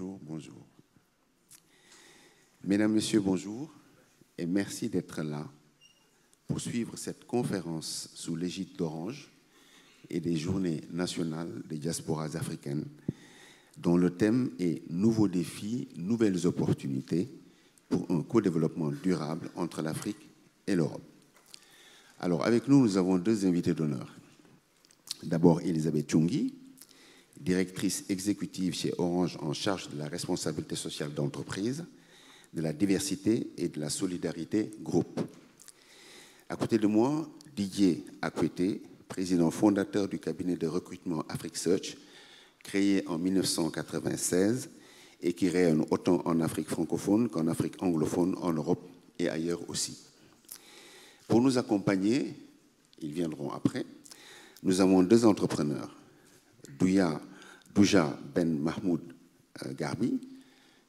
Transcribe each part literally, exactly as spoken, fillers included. Bonjour, bonjour. Mesdames, Messieurs, bonjour et merci d'être là pour suivre cette conférence sous l'égide d'Orange et des Journées nationales des diasporas africaines dont le thème est « Nouveaux défis, nouvelles opportunités pour un co-développement durable entre l'Afrique et l'Europe ». Alors avec nous, nous avons deux invités d'honneur. D'abord, Elisabeth Tchoungui, directrice exécutive chez Orange en charge de la responsabilité sociale d'entreprise, de la diversité et de la solidarité groupe. À côté de moi, Didier Acouetey, président fondateur du cabinet de recrutement Africsearch, créé en mille neuf cent quatre-vingt-seize et qui rayonne autant en Afrique francophone qu'en Afrique anglophone, en Europe et ailleurs aussi. Pour nous accompagner, ils viendront après, nous avons deux entrepreneurs, Douja, Douja Ben Mahmoud Gharbi,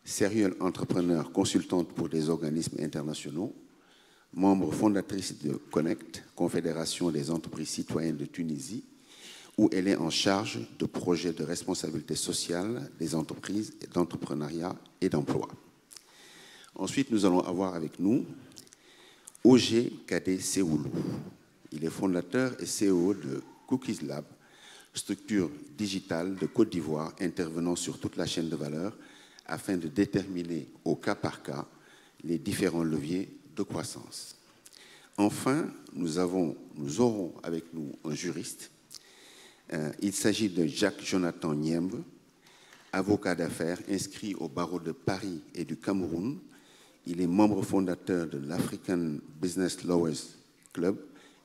sérieux entrepreneur consultante pour des organismes internationaux, membre fondatrice de CONECT, Confédération des entreprises citoyennes de Tunisie, où elle est en charge de projets de responsabilité sociale des entreprises, d'entrepreneuriat et d'emploi. Ensuite, nous allons avoir avec nous Auger Cadet Soulou. Il est fondateur et C E O de Cookies Lab, structure digitale de Côte d'Ivoire intervenant sur toute la chaîne de valeur afin de déterminer au cas par cas les différents leviers de croissance. Enfin, nous, avons, nous aurons avec nous un juriste. Euh, il s'agit de Jacques-Jonathan Nyemb, avocat d'affaires inscrit au barreau de Paris et du Cameroun. Il est membre fondateur de l'African Business Lawyers Club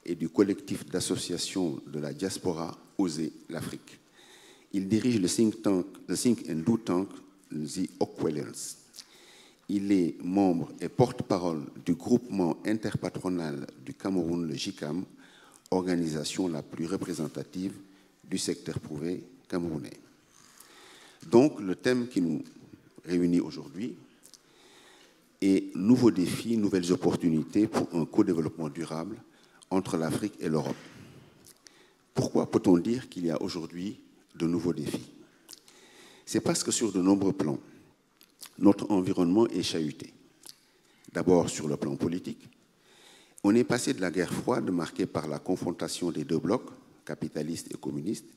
et du collectif d'associations de la diaspora Oser l'Afrique. Il dirige le think tank, le think and do tank, Zokwéllens. Il est membre et porte-parole du groupement interpatronal du Cameroun, le GICAM, organisation la plus représentative du secteur privé camerounais. Donc, le thème qui nous réunit aujourd'hui est « Nouveaux défis, nouvelles opportunités pour un co-développement durable entre l'Afrique et l'Europe ». Pourquoi peut-on dire qu'il y a aujourd'hui de nouveaux défis? C'est parce que sur de nombreux plans, notre environnement est chahuté. D'abord sur le plan politique, on est passé de la guerre froide marquée par la confrontation des deux blocs, capitalistes et communistes,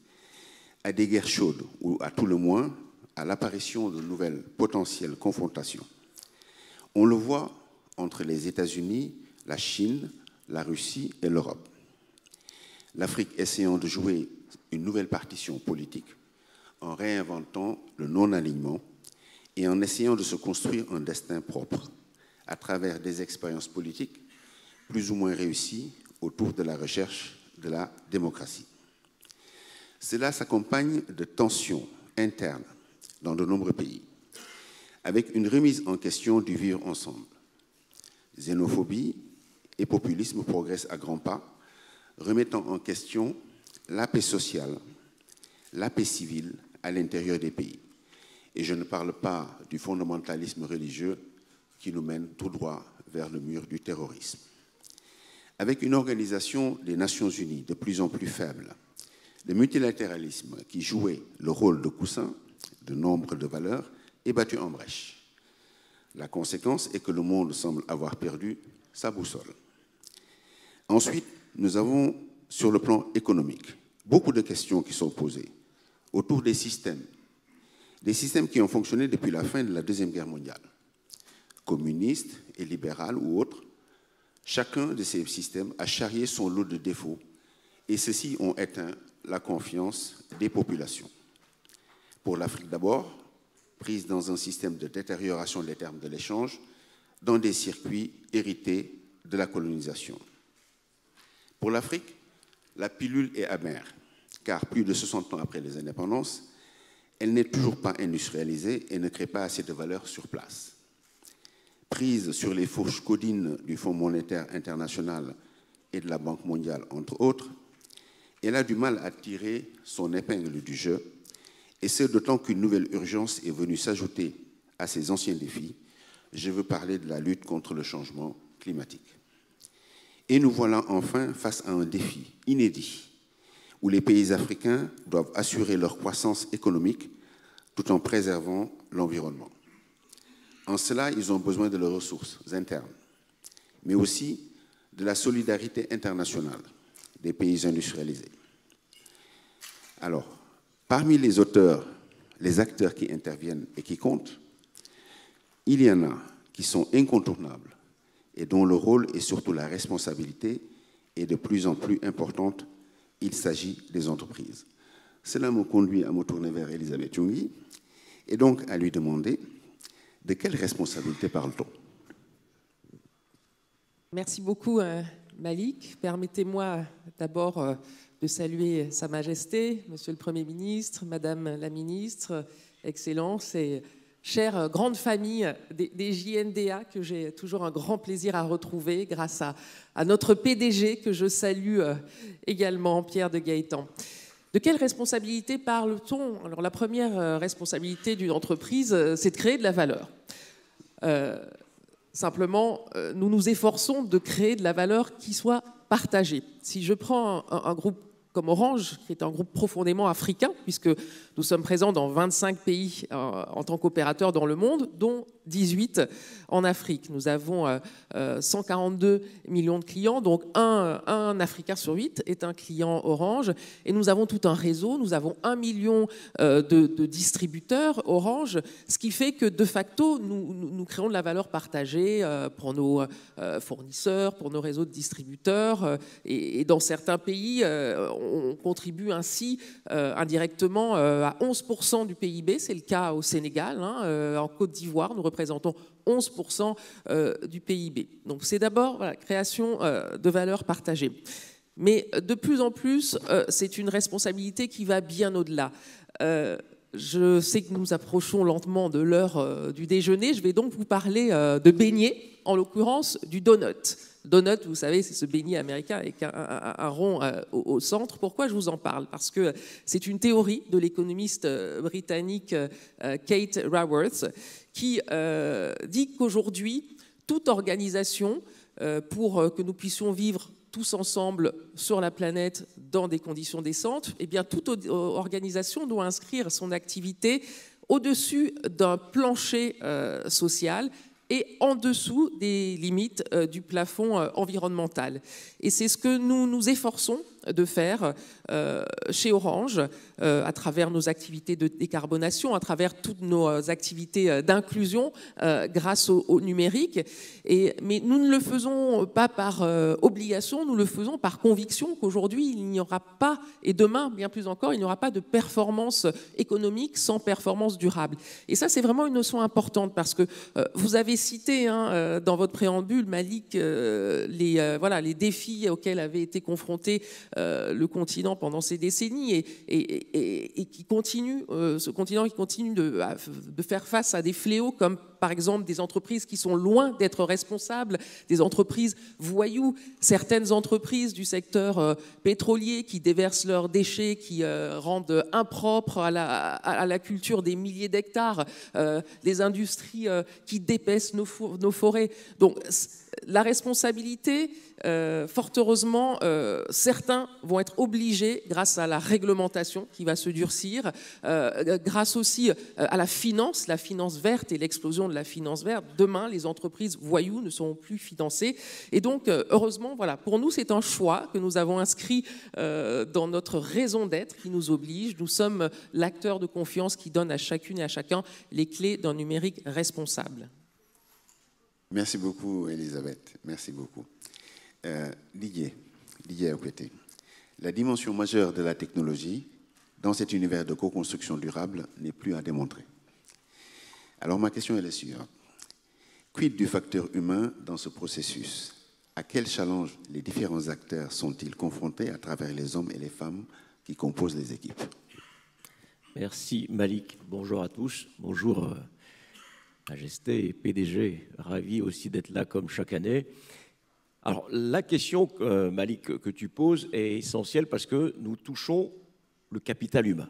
à des guerres chaudes ou à tout le moins à l'apparition de nouvelles potentielles confrontations. On le voit entre les États-Unis, la Chine, la Russie et l'Europe. L'Afrique essayant de jouer une nouvelle partition politique en réinventant le non-alignement et en essayant de se construire un destin propre à travers des expériences politiques plus ou moins réussies autour de la recherche de la démocratie. Cela s'accompagne de tensions internes dans de nombreux pays, avec une remise en question du vivre ensemble. Xénophobie et populisme progressent à grands pas, remettant en question la paix sociale, la paix civile à l'intérieur des pays. Et je ne parle pas du fondamentalisme religieux qui nous mène tout droit vers le mur du terrorisme. Avec une organisation des Nations Unies de plus en plus faible, le multilatéralisme qui jouait le rôle de coussin, de nombre de valeurs, est battu en brèche. La conséquence est que le monde semble avoir perdu sa boussole. Ensuite, nous avons, sur le plan économique, beaucoup de questions qui sont posées autour des systèmes, des systèmes qui ont fonctionné depuis la fin de la Deuxième Guerre mondiale, communistes et libérales ou autres. Chacun de ces systèmes a charrié son lot de défauts et ceux-ci ont éteint la confiance des populations. Pour l'Afrique d'abord, prise dans un système de détérioration des termes de l'échange, dans des circuits hérités de la colonisation. Pour l'Afrique, la pilule est amère, car plus de soixante ans après les indépendances, elle n'est toujours pas industrialisée et ne crée pas assez de valeur sur place. Prise sur les fourches caudines du Fonds monétaire international et de la Banque mondiale, entre autres, elle a du mal à tirer son épingle du jeu, et c'est d'autant qu'une nouvelle urgence est venue s'ajouter à ces anciens défis. Je veux parler de la lutte contre le changement climatique. Et nous voilà enfin face à un défi inédit, où les pays africains doivent assurer leur croissance économique tout en préservant l'environnement. En cela, ils ont besoin de leurs ressources internes, mais aussi de la solidarité internationale des pays industrialisés. Alors, parmi les auteurs, les acteurs qui interviennent et qui comptent, il y en a qui sont incontournables et dont le rôle et surtout la responsabilité est de plus en plus importante. Il s'agit des entreprises. Cela me conduit à me tourner vers Elisabeth Tchoungui et donc à lui demander de quelle responsabilité parle-t-on? Merci beaucoup, Malik. Permettez-moi d'abord de saluer Sa Majesté, Monsieur le Premier ministre, Madame la Ministre, Excellences et chère grande famille des, des J N D A que j'ai toujours un grand plaisir à retrouver grâce à, à notre P D G que je salue également, Pierre de Gaétan. De quelle responsabilité parle-t-on? Alors la première responsabilité d'une entreprise, c'est de créer de la valeur. Euh, simplement, nous nous efforçons de créer de la valeur qui soit partagée. Si je prends un, un groupe comme Orange, qui est un groupe profondément africain, puisque nous sommes présents dans vingt-cinq pays en tant qu'opérateurs dans le monde, dont dix-huit en Afrique. Nous avons cent quarante-deux millions de clients, donc un, un Africain sur huit est un client Orange. Et nous avons tout un réseau, nous avons un million de, de distributeurs Orange, ce qui fait que de facto, nous, nous créons de la valeur partagée pour nos fournisseurs, pour nos réseaux de distributeurs. Et, et dans certains pays, on contribue ainsi indirectement à onze pour cent du P I B, c'est le cas au Sénégal, hein, en Côte d'Ivoire, nous représentons onze pour cent du P I B. Donc c'est d'abord la création de valeur partagée. Mais de plus en plus, c'est une responsabilité qui va bien au-delà. Je sais que nous approchons lentement de l'heure du déjeuner, je vais donc vous parler de beignet, en l'occurrence du donut. Donut, vous savez, c'est ce beignet américain avec un, un, un rond euh, au, au centre. Pourquoi je vous en parle? Parce que c'est une théorie de l'économiste euh, britannique euh, Kate Raworth qui euh, dit qu'aujourd'hui, toute organisation, euh, pour euh, que nous puissions vivre tous ensemble sur la planète dans des conditions décentes, eh bien, toute euh, organisation doit inscrire son activité au-dessus d'un plancher euh, social et en dessous des limites euh, du plafond euh, environnemental. Et c'est ce que nous nous efforçons de faire euh, chez Orange, euh, à travers nos activités de décarbonation, à travers toutes nos activités euh, d'inclusion euh, grâce au, au numérique. Et, mais nous ne le faisons pas par euh, obligation, nous le faisons par conviction qu'aujourd'hui, il n'y aura pas, et demain, bien plus encore, il n'y aura pas de performance économique sans performance durable. Et ça, c'est vraiment une notion importante parce que euh, vous avez cité hein, euh, dans votre préambule, Malik, euh, les, euh, voilà, les défis auxquels avait été confronté Euh, le continent pendant ces décennies et, et, et, et qui continue, euh, ce continent qui continue de, de faire face à des fléaux comme par exemple des entreprises qui sont loin d'être responsables, des entreprises voyous, certaines entreprises du secteur euh, pétrolier qui déversent leurs déchets, qui euh, rendent impropre à la, à, à la culture des milliers d'hectares, euh, des industries euh, qui dépaissent nos, nos forêts. Donc la responsabilité, euh, fort heureusement, euh, certains vont être obligés, grâce à la réglementation qui va se durcir, euh, grâce aussi à la finance, la finance verte et l'explosion de la finance verte. Demain, les entreprises voyous ne seront plus financées. Et donc, euh, heureusement, voilà, pour nous, c'est un choix que nous avons inscrit euh, dans notre raison d'être qui nous oblige. Nous sommes l'acteur de confiance qui donne à chacune et à chacun les clés d'un numérique responsable. Merci beaucoup, Elisabeth. Merci beaucoup. Euh, Didier, Didier Acouetey. La dimension majeure de la technologie dans cet univers de co-construction durable n'est plus à démontrer. Alors ma question est la suivante. Quid du facteur humain dans ce processus? À quel challenge les différents acteurs sont-ils confrontés à travers les hommes et les femmes qui composent les équipes? Merci Malik. Bonjour à tous. Bonjour Majesté et P D G, ravi aussi d'être là comme chaque année. Alors la question, euh, Malik, que tu poses est essentielle parce que nous touchons le capital humain.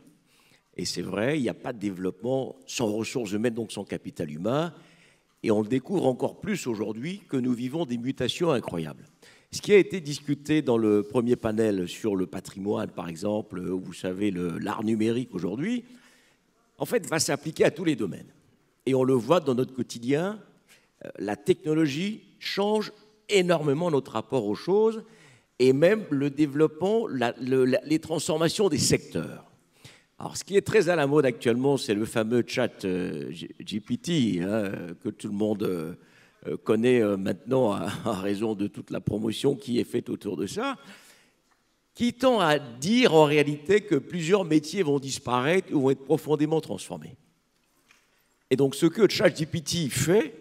Et c'est vrai, il n'y a pas de développement sans ressources humaines, donc sans capital humain. Et on le découvre encore plus aujourd'hui que nous vivons des mutations incroyables. Ce qui a été discuté dans le premier panel sur le patrimoine, par exemple, vous savez, l'art numérique aujourd'hui, en fait, va s'appliquer à tous les domaines. Et on le voit dans notre quotidien, la technologie change énormément notre rapport aux choses et même le développement, la, le, la, les transformations des secteurs. Alors, ce qui est très à la mode actuellement, c'est le fameux chat euh, G P T hein, que tout le monde euh, connaît euh, maintenant à, à raison de toute la promotion qui est faite autour de ça, qui tend à dire en réalité que plusieurs métiers vont disparaître ou vont être profondément transformés. Et donc, ce que chat G P T fait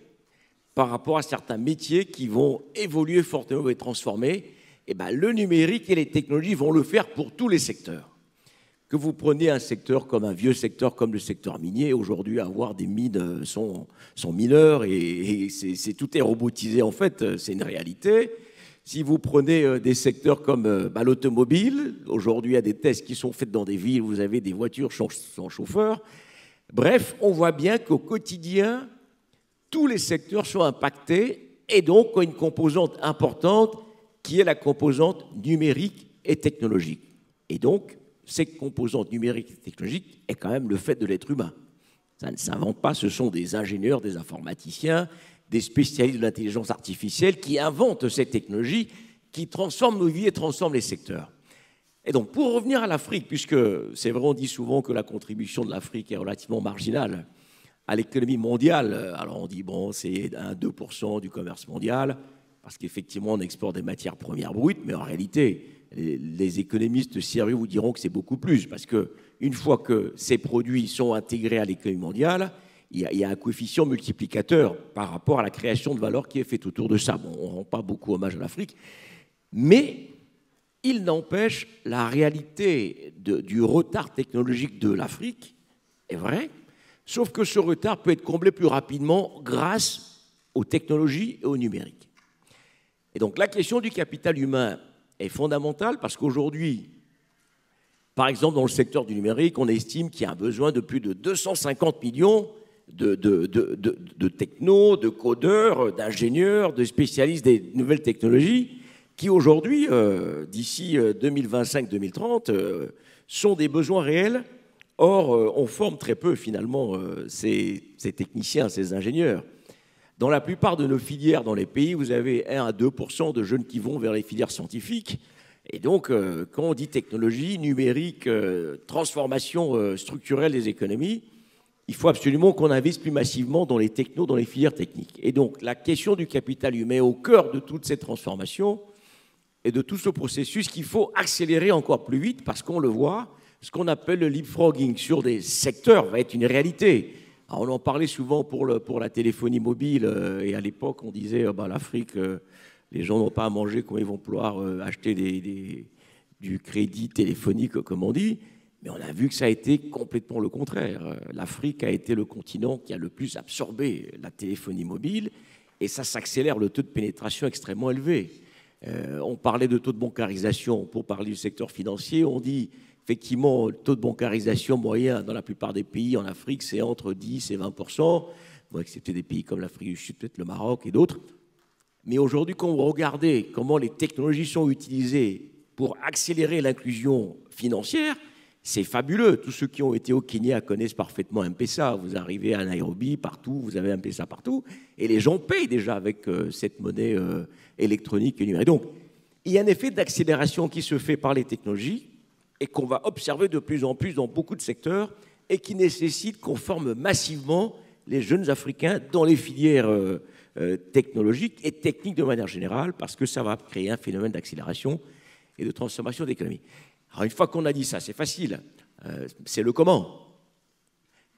par rapport à certains métiers qui vont évoluer fortement et transformer, eh ben, le numérique et les technologies vont le faire pour tous les secteurs. Que vous prenez un secteur comme un vieux secteur, comme le secteur minier, aujourd'hui, avoir des mines sont, sont mineures et, et c'est, c'est, tout est robotisé, en fait, c'est une réalité. Si vous prenez des secteurs comme bah, l'automobile, aujourd'hui, il y a des tests qui sont faits dans des villes, vous avez des voitures sans, sans chauffeur. Bref, on voit bien qu'au quotidien, tous les secteurs sont impactés et donc ont une composante importante qui est la composante numérique et technologique. Et donc, cette composante numérique et technologique est quand même le fait de l'être humain. Ça ne s'invente pas, ce sont des ingénieurs, des informaticiens, des spécialistes de l'intelligence artificielle qui inventent cette technologie, qui transforment nos vies et transforment les secteurs. Et donc, pour revenir à l'Afrique, puisque c'est vrai, on dit souvent que la contribution de l'Afrique est relativement marginale à l'économie mondiale, alors on dit, bon, c'est un à deux pour cent du commerce mondial, parce qu'effectivement, on exporte des matières premières brutes, mais en réalité, les économistes sérieux vous diront que c'est beaucoup plus, parce qu'une fois que ces produits sont intégrés à l'économie mondiale, il y, a, il y a un coefficient multiplicateur par rapport à la création de valeur qui est faite autour de ça. Bon, on ne rend pas beaucoup hommage à l'Afrique, mais il n'empêche, la réalité de, du retard technologique de l'Afrique est vraie, sauf que ce retard peut être comblé plus rapidement grâce aux technologies et au numérique. Et donc la question du capital humain est fondamentale parce qu'aujourd'hui, par exemple dans le secteur du numérique, on estime qu'il y a un besoin de plus de deux cent cinquante millions de, de, de, de, de technos, de codeurs, d'ingénieurs, de spécialistes des nouvelles technologies qui aujourd'hui, euh, d'ici deux mille vingt-cinq deux mille trente, euh, sont des besoins réels. Or, on forme très peu, finalement, ces, ces techniciens, ces ingénieurs. Dans la plupart de nos filières dans les pays, vous avez un à deux pour cent de jeunes qui vont vers les filières scientifiques. Et donc, quand on dit technologie, numérique, transformation structurelle des économies, il faut absolument qu'on investisse plus massivement dans les technos, dans les filières techniques. Et donc, la question du capital humain au cœur de toutes ces transformations et de tout ce processus qu'il faut accélérer encore plus vite parce qu'on le voit, ce qu'on appelle le leapfrogging sur des secteurs va être une réalité. Alors on en parlait souvent pour, le, pour la téléphonie mobile euh, et à l'époque on disait euh, bah, l'Afrique, euh, les gens n'ont pas à manger, comment ils vont pouvoir euh, acheter des, des, du crédit téléphonique comme on dit. Mais on a vu que ça a été complètement le contraire. L'Afrique a été le continent qui a le plus absorbé la téléphonie mobile et ça s'accélère, le taux de pénétration extrêmement élevé. Euh, on parlait de taux de bancarisation pour parler du secteur financier, on dit... Effectivement, le taux de bancarisation moyen dans la plupart des pays en Afrique, c'est entre dix et vingt pour cent. Bon, excepté des pays comme l'Afrique du Sud, peut-être le Maroc et d'autres. Mais aujourd'hui, quand vous regardez comment les technologies sont utilisées pour accélérer l'inclusion financière, c'est fabuleux. Tous ceux qui ont été au Kenya connaissent parfaitement M-Pesa. Vous arrivez à Nairobi, partout, vous avez M-Pesa partout. Et les gens payent déjà avec euh, cette monnaie euh, électronique et numérique. Donc, il y a un effet d'accélération qui se fait par les technologies et qu'on va observer de plus en plus dans beaucoup de secteurs et qui nécessite qu'on forme massivement les jeunes Africains dans les filières euh, euh, technologiques et techniques de manière générale parce que ça va créer un phénomène d'accélération et de transformation de l'économie. Alors une fois qu'on a dit ça, c'est facile, euh, c'est le comment.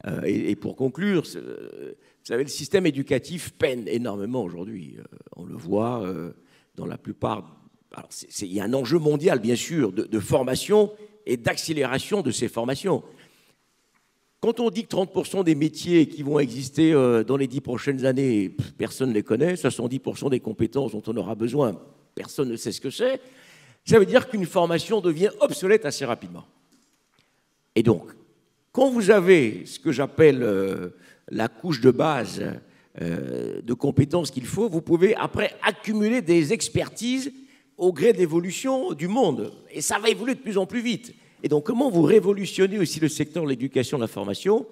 Euh, et, et pour conclure, euh, vous savez, le système éducatif peine énormément aujourd'hui. Euh, on le voit euh, dans la plupart... Alors, c'est, c'est, il y a un enjeu mondial, bien sûr, de, de formation et d'accélération de ces formations. Quand on dit que trente pour cent des métiers qui vont exister euh, dans les dix prochaines années, personne ne les connaît, soixante-dix pour cent des compétences dont on aura besoin, personne ne sait ce que c'est, ça veut dire qu'une formation devient obsolète assez rapidement. Et donc, quand vous avez ce que j'appelle euh, la couche de base euh, de compétences qu'il faut, vous pouvez après accumuler des expertises au gré de l'évolution du monde. Et ça va évoluer de plus en plus vite. Et donc, comment vous révolutionnez aussi le secteur de l'éducation et de la formation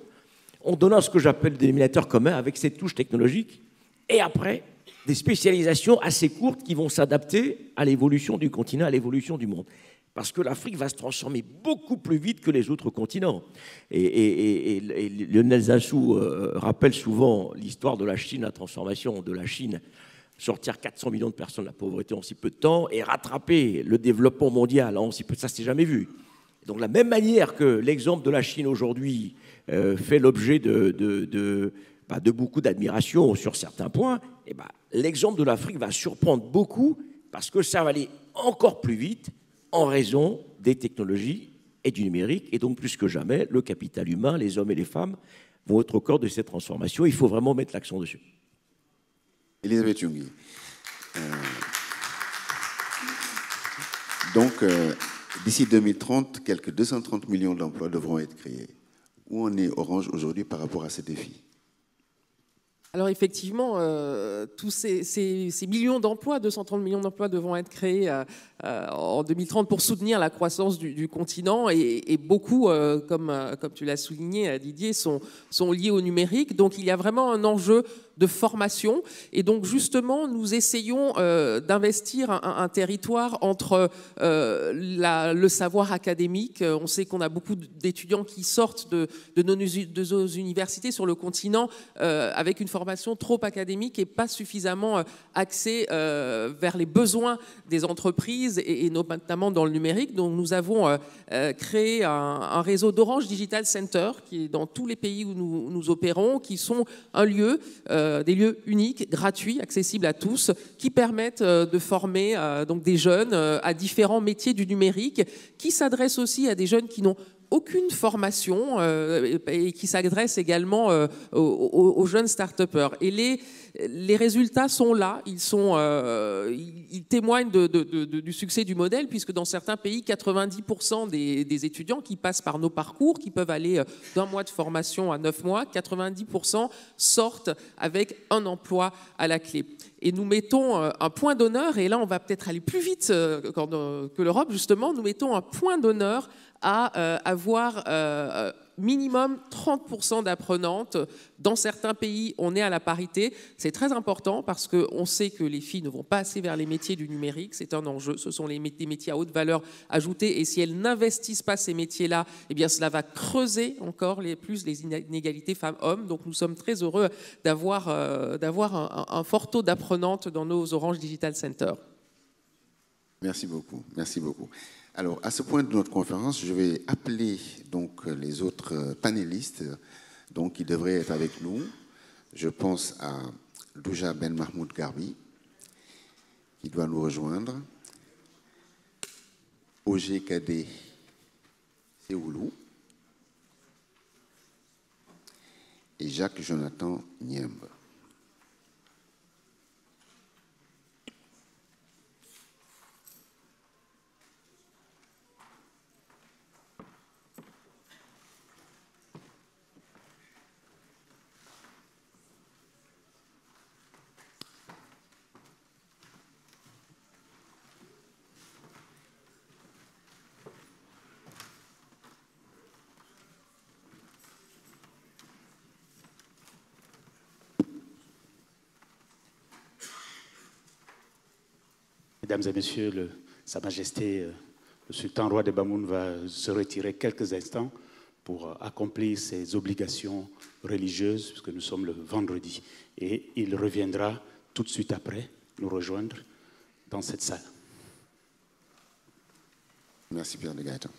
en donnant ce que j'appelle des dénominateurs communs avec cette touche technologique, et après, des spécialisations assez courtes qui vont s'adapter à l'évolution du continent, à l'évolution du monde. Parce que l'Afrique va se transformer beaucoup plus vite que les autres continents. Et, et, et, et Lionel Zinsou euh, rappelle souvent l'histoire de la Chine, la transformation de la Chine, sortir quatre cents millions de personnes de la pauvreté en si peu de temps et rattraper le développement mondial en si peu de temps, ça c'est jamais vu. Donc de la même manière que l'exemple de la Chine aujourd'hui euh, fait l'objet de, de, de, bah, de beaucoup d'admiration sur certains points, eh ben, l'exemple de l'Afrique va surprendre beaucoup parce que ça va aller encore plus vite en raison des technologies et du numérique. Et donc plus que jamais, le capital humain, les hommes et les femmes vont être au cœur de cette transformation. Il faut vraiment mettre l'accent dessus. Elisabeth Tchoungui. Euh, donc, euh, d'ici deux mille trente, quelques deux cent trente millions d'emplois devront être créés. Où en est Orange aujourd'hui par rapport à ces défis? Alors effectivement, euh, tous ces, ces, ces millions d'emplois, deux cent trente millions d'emplois devront être créés euh, euh, en deux mille trente pour soutenir la croissance du, du continent et, et beaucoup, euh, comme, euh, comme tu l'as souligné Didier, sont, sont liés au numérique. Donc il y a vraiment un enjeu de formation et donc justement nous essayons euh, d'investir un, un territoire entre euh, la, le savoir académique. On sait qu'on a beaucoup d'étudiants qui sortent de, de, nos, de nos universités sur le continent euh, avec une formation trop académique et pas suffisamment axée euh, vers les besoins des entreprises et, et notamment dans le numérique. Donc nous avons euh, créé un, un réseau d'Orange Digital Center qui est dans tous les pays où nous, nous opérons, qui sont un lieu, euh, des lieux uniques, gratuits, accessibles à tous, qui permettent euh, de former euh, donc des jeunes euh, à différents métiers du numérique, qui s'adressent aussi à des jeunes qui n'ont aucune formation euh, et qui s'adresse également euh, aux, aux jeunes start-upers. Et les, les résultats sont là, ils, sont, euh, ils témoignent de, de, de, du succès du modèle, puisque dans certains pays, quatre-vingt-dix pour cent des, des étudiants qui passent par nos parcours, qui peuvent aller d'un mois de formation à neuf mois, quatre-vingt-dix pour cent sortent avec un emploi à la clé. Et nous mettons un point d'honneur, et là on va peut-être aller plus vite que l'Europe justement, nous mettons un point d'honneur à euh, avoir euh, minimum trente pour cent d'apprenantes. Dans certains pays, on est à la parité. C'est très important parce qu'on sait que les filles ne vont pas assez vers les métiers du numérique. C'est un enjeu. Ce sont les métiers à haute valeur ajoutée. Et si elles n'investissent pas ces métiers-là, eh bien, cela va creuser encore les plus les inégalités femmes-hommes. Donc, nous sommes très heureux d'avoir euh, d'avoir un, un fort taux d'apprenantes dans nos Orange Digital Center. Merci beaucoup. Merci beaucoup. Alors, à ce point de notre conférence, je vais appeler donc les autres panélistes donc, qui devraient être avec nous. Je pense à Douja Ben Mahmoud Gharbi, qui doit nous rejoindre. Auger Cadet Soulou. Et Jacques-Jonathan Nyemb. Mesdames et messieurs, le, Sa Majesté, le sultan roi de Bamoun va se retirer quelques instants pour accomplir ses obligations religieuses, puisque nous sommes le vendredi. Et il reviendra tout de suite après nous rejoindre dans cette salle. Merci Pierre de Gaétan.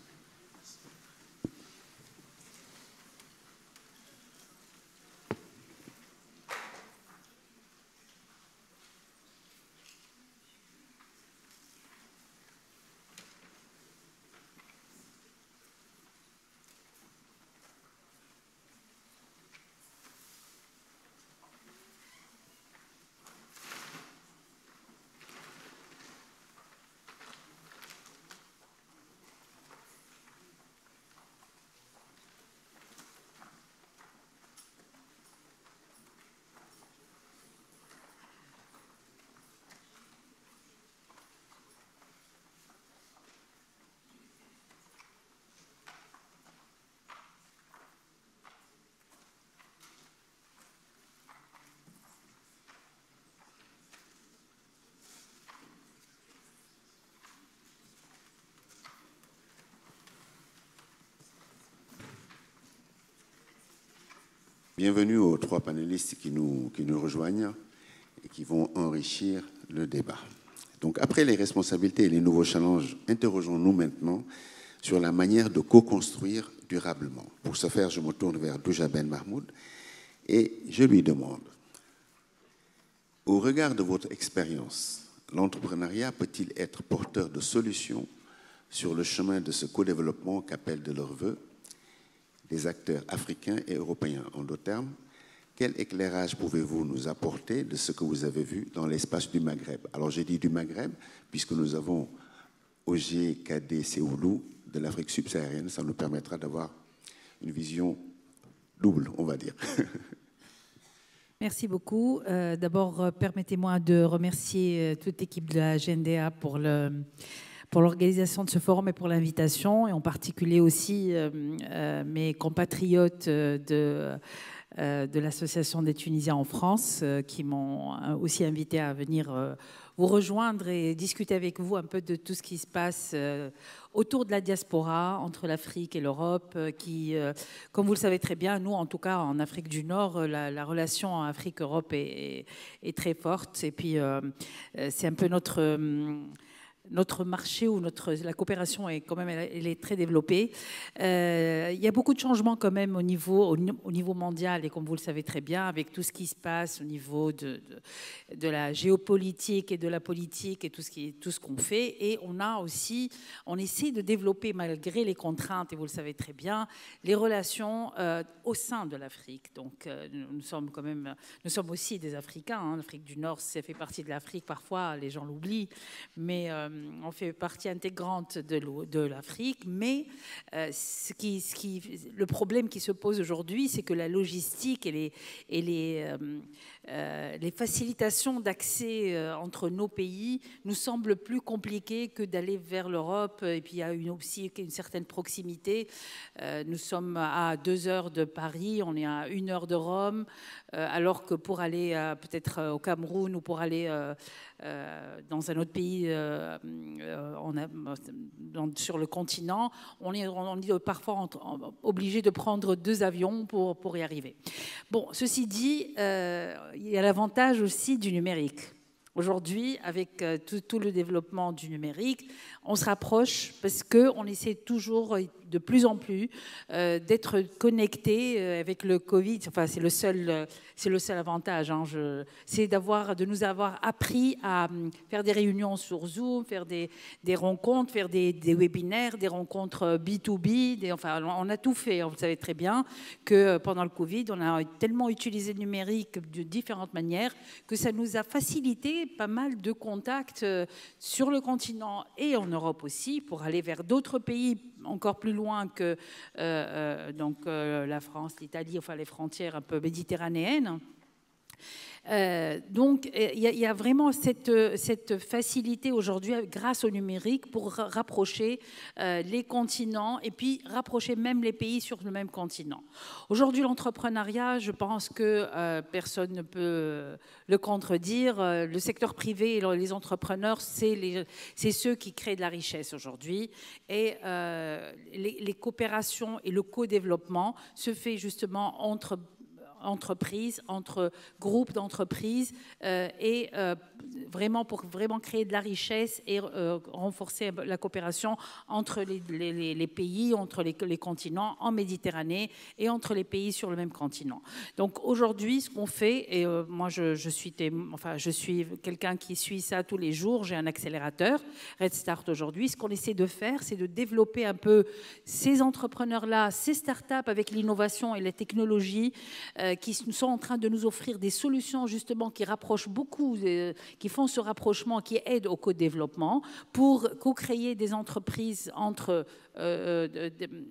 Bienvenue aux trois panélistes qui nous, qui nous rejoignent et qui vont enrichir le débat. Donc, après les responsabilités et les nouveaux challenges, interrogeons-nous maintenant sur la manière de co-construire durablement. Pour ce faire, je me tourne vers Douja Ben Mahmoud et je lui demande, au regard de votre expérience, l'entrepreneuriat peut-il être porteur de solutions sur le chemin de ce co-développement qu'appellent de leurs vœux les acteurs africains et européens? En d'autres termes, quel éclairage pouvez-vous nous apporter de ce que vous avez vu dans l'espace du Maghreb? Alors j'ai dit du Maghreb, puisque nous avons Auger Cadet Soulou de l'Afrique subsaharienne, ça nous permettra d'avoir une vision double, on va dire. Merci beaucoup. Euh, D'abord, permettez-moi de remercier toute l'équipe de la J N D A pour le... pour l'organisation de ce forum et pour l'invitation, et en particulier aussi euh, euh, mes compatriotes de, euh, de l'Association des Tunisiens en France euh, qui m'ont aussi invité à venir euh, vous rejoindre et discuter avec vous un peu de tout ce qui se passe euh, autour de la diaspora, entre l'Afrique et l'Europe, euh, qui, euh, comme vous le savez très bien, nous, en tout cas en Afrique du Nord, la, la relation Afrique-Europe est, est, est très forte. Et puis, euh, c'est un peu notre... Euh, notre marché ou notre, la coopération est quand même elle est très développée. Euh, il y a beaucoup de changements quand même au niveau, au, au niveau mondial, et comme vous le savez très bien, avec tout ce qui se passe au niveau de, de, de la géopolitique et de la politique et tout ce qui, tout ce qu'on fait. Et on a aussi, on essaie de développer malgré les contraintes, et vous le savez très bien, les relations euh, au sein de l'Afrique. Donc euh, nous sommes quand même, nous sommes aussi des Africains. Hein. L'Afrique du Nord, ça fait partie de l'Afrique. Parfois, les gens l'oublient, mais euh, on fait partie intégrante de l'Afrique, mais euh, ce qui, ce qui, le problème qui se pose aujourd'hui, c'est que la logistique et les, et les, euh, euh, les facilitations d'accès euh, entre nos pays nous semblent plus compliquées que d'aller vers l'Europe. Et puis il y a une, aussi une certaine proximité. Euh, nous sommes à deux heures de Paris, on est à une heure de Rome, euh, alors que pour aller euh, peut-être euh, au Cameroun ou pour aller euh, euh, dans un autre pays euh, Euh, on a, dans, sur le continent, on est, on est parfois entre, on, obligé de prendre deux avions pour, pour y arriver. Bon, ceci dit, euh, il y a l'avantage aussi du numérique. Aujourd'hui, avec euh, tout, tout le développement du numérique, on se rapproche parce qu'on essaie toujours... de plus en plus, euh, d'être connecté euh, avec le Covid. Enfin, c'est le seul, euh, c'est le seul avantage. Hein, je, c'est d'avoir, de nous avoir appris à euh, faire des réunions sur Zoom, faire des, des rencontres, faire des, des webinaires, des rencontres B deux B. Des, enfin, on a tout fait. Vous savez très bien que euh, pendant le Covid, on a tellement utilisé le numérique de différentes manières que ça nous a facilité pas mal de contacts euh, sur le continent et en Europe aussi pour aller vers d'autres pays encore plus loin que euh, euh, donc, euh, la France, l'Italie, enfin les frontières un peu méditerranéennes. Euh, donc il y, y a vraiment cette, cette facilité aujourd'hui grâce au numérique pour rapprocher euh, les continents et puis rapprocher même les pays sur le même continent. Aujourd'hui, l'entrepreneuriat, je pense que euh, personne ne peut le contredire. Le secteur privé et les entrepreneurs, c'est ceux qui créent de la richesse aujourd'hui, et euh, les, les coopérations et le co-développement se fait justement entre entreprises, entre groupes d'entreprises, euh, et euh, vraiment pour vraiment créer de la richesse et euh, renforcer la coopération entre les, les, les pays, entre les, les continents en Méditerranée et entre les pays sur le même continent. Donc aujourd'hui, ce qu'on fait, et euh, moi je, je suis, enfin, je suis quelqu'un qui suit ça tous les jours, j'ai un accélérateur, Red Start aujourd'hui, ce qu'on essaie de faire, c'est de développer un peu ces entrepreneurs-là, ces startups avec l'innovation et la technologie, euh, qui sont en train de nous offrir des solutions justement qui rapprochent beaucoup, qui font ce rapprochement, qui aident au co-développement pour co-créer des entreprises entre, euh,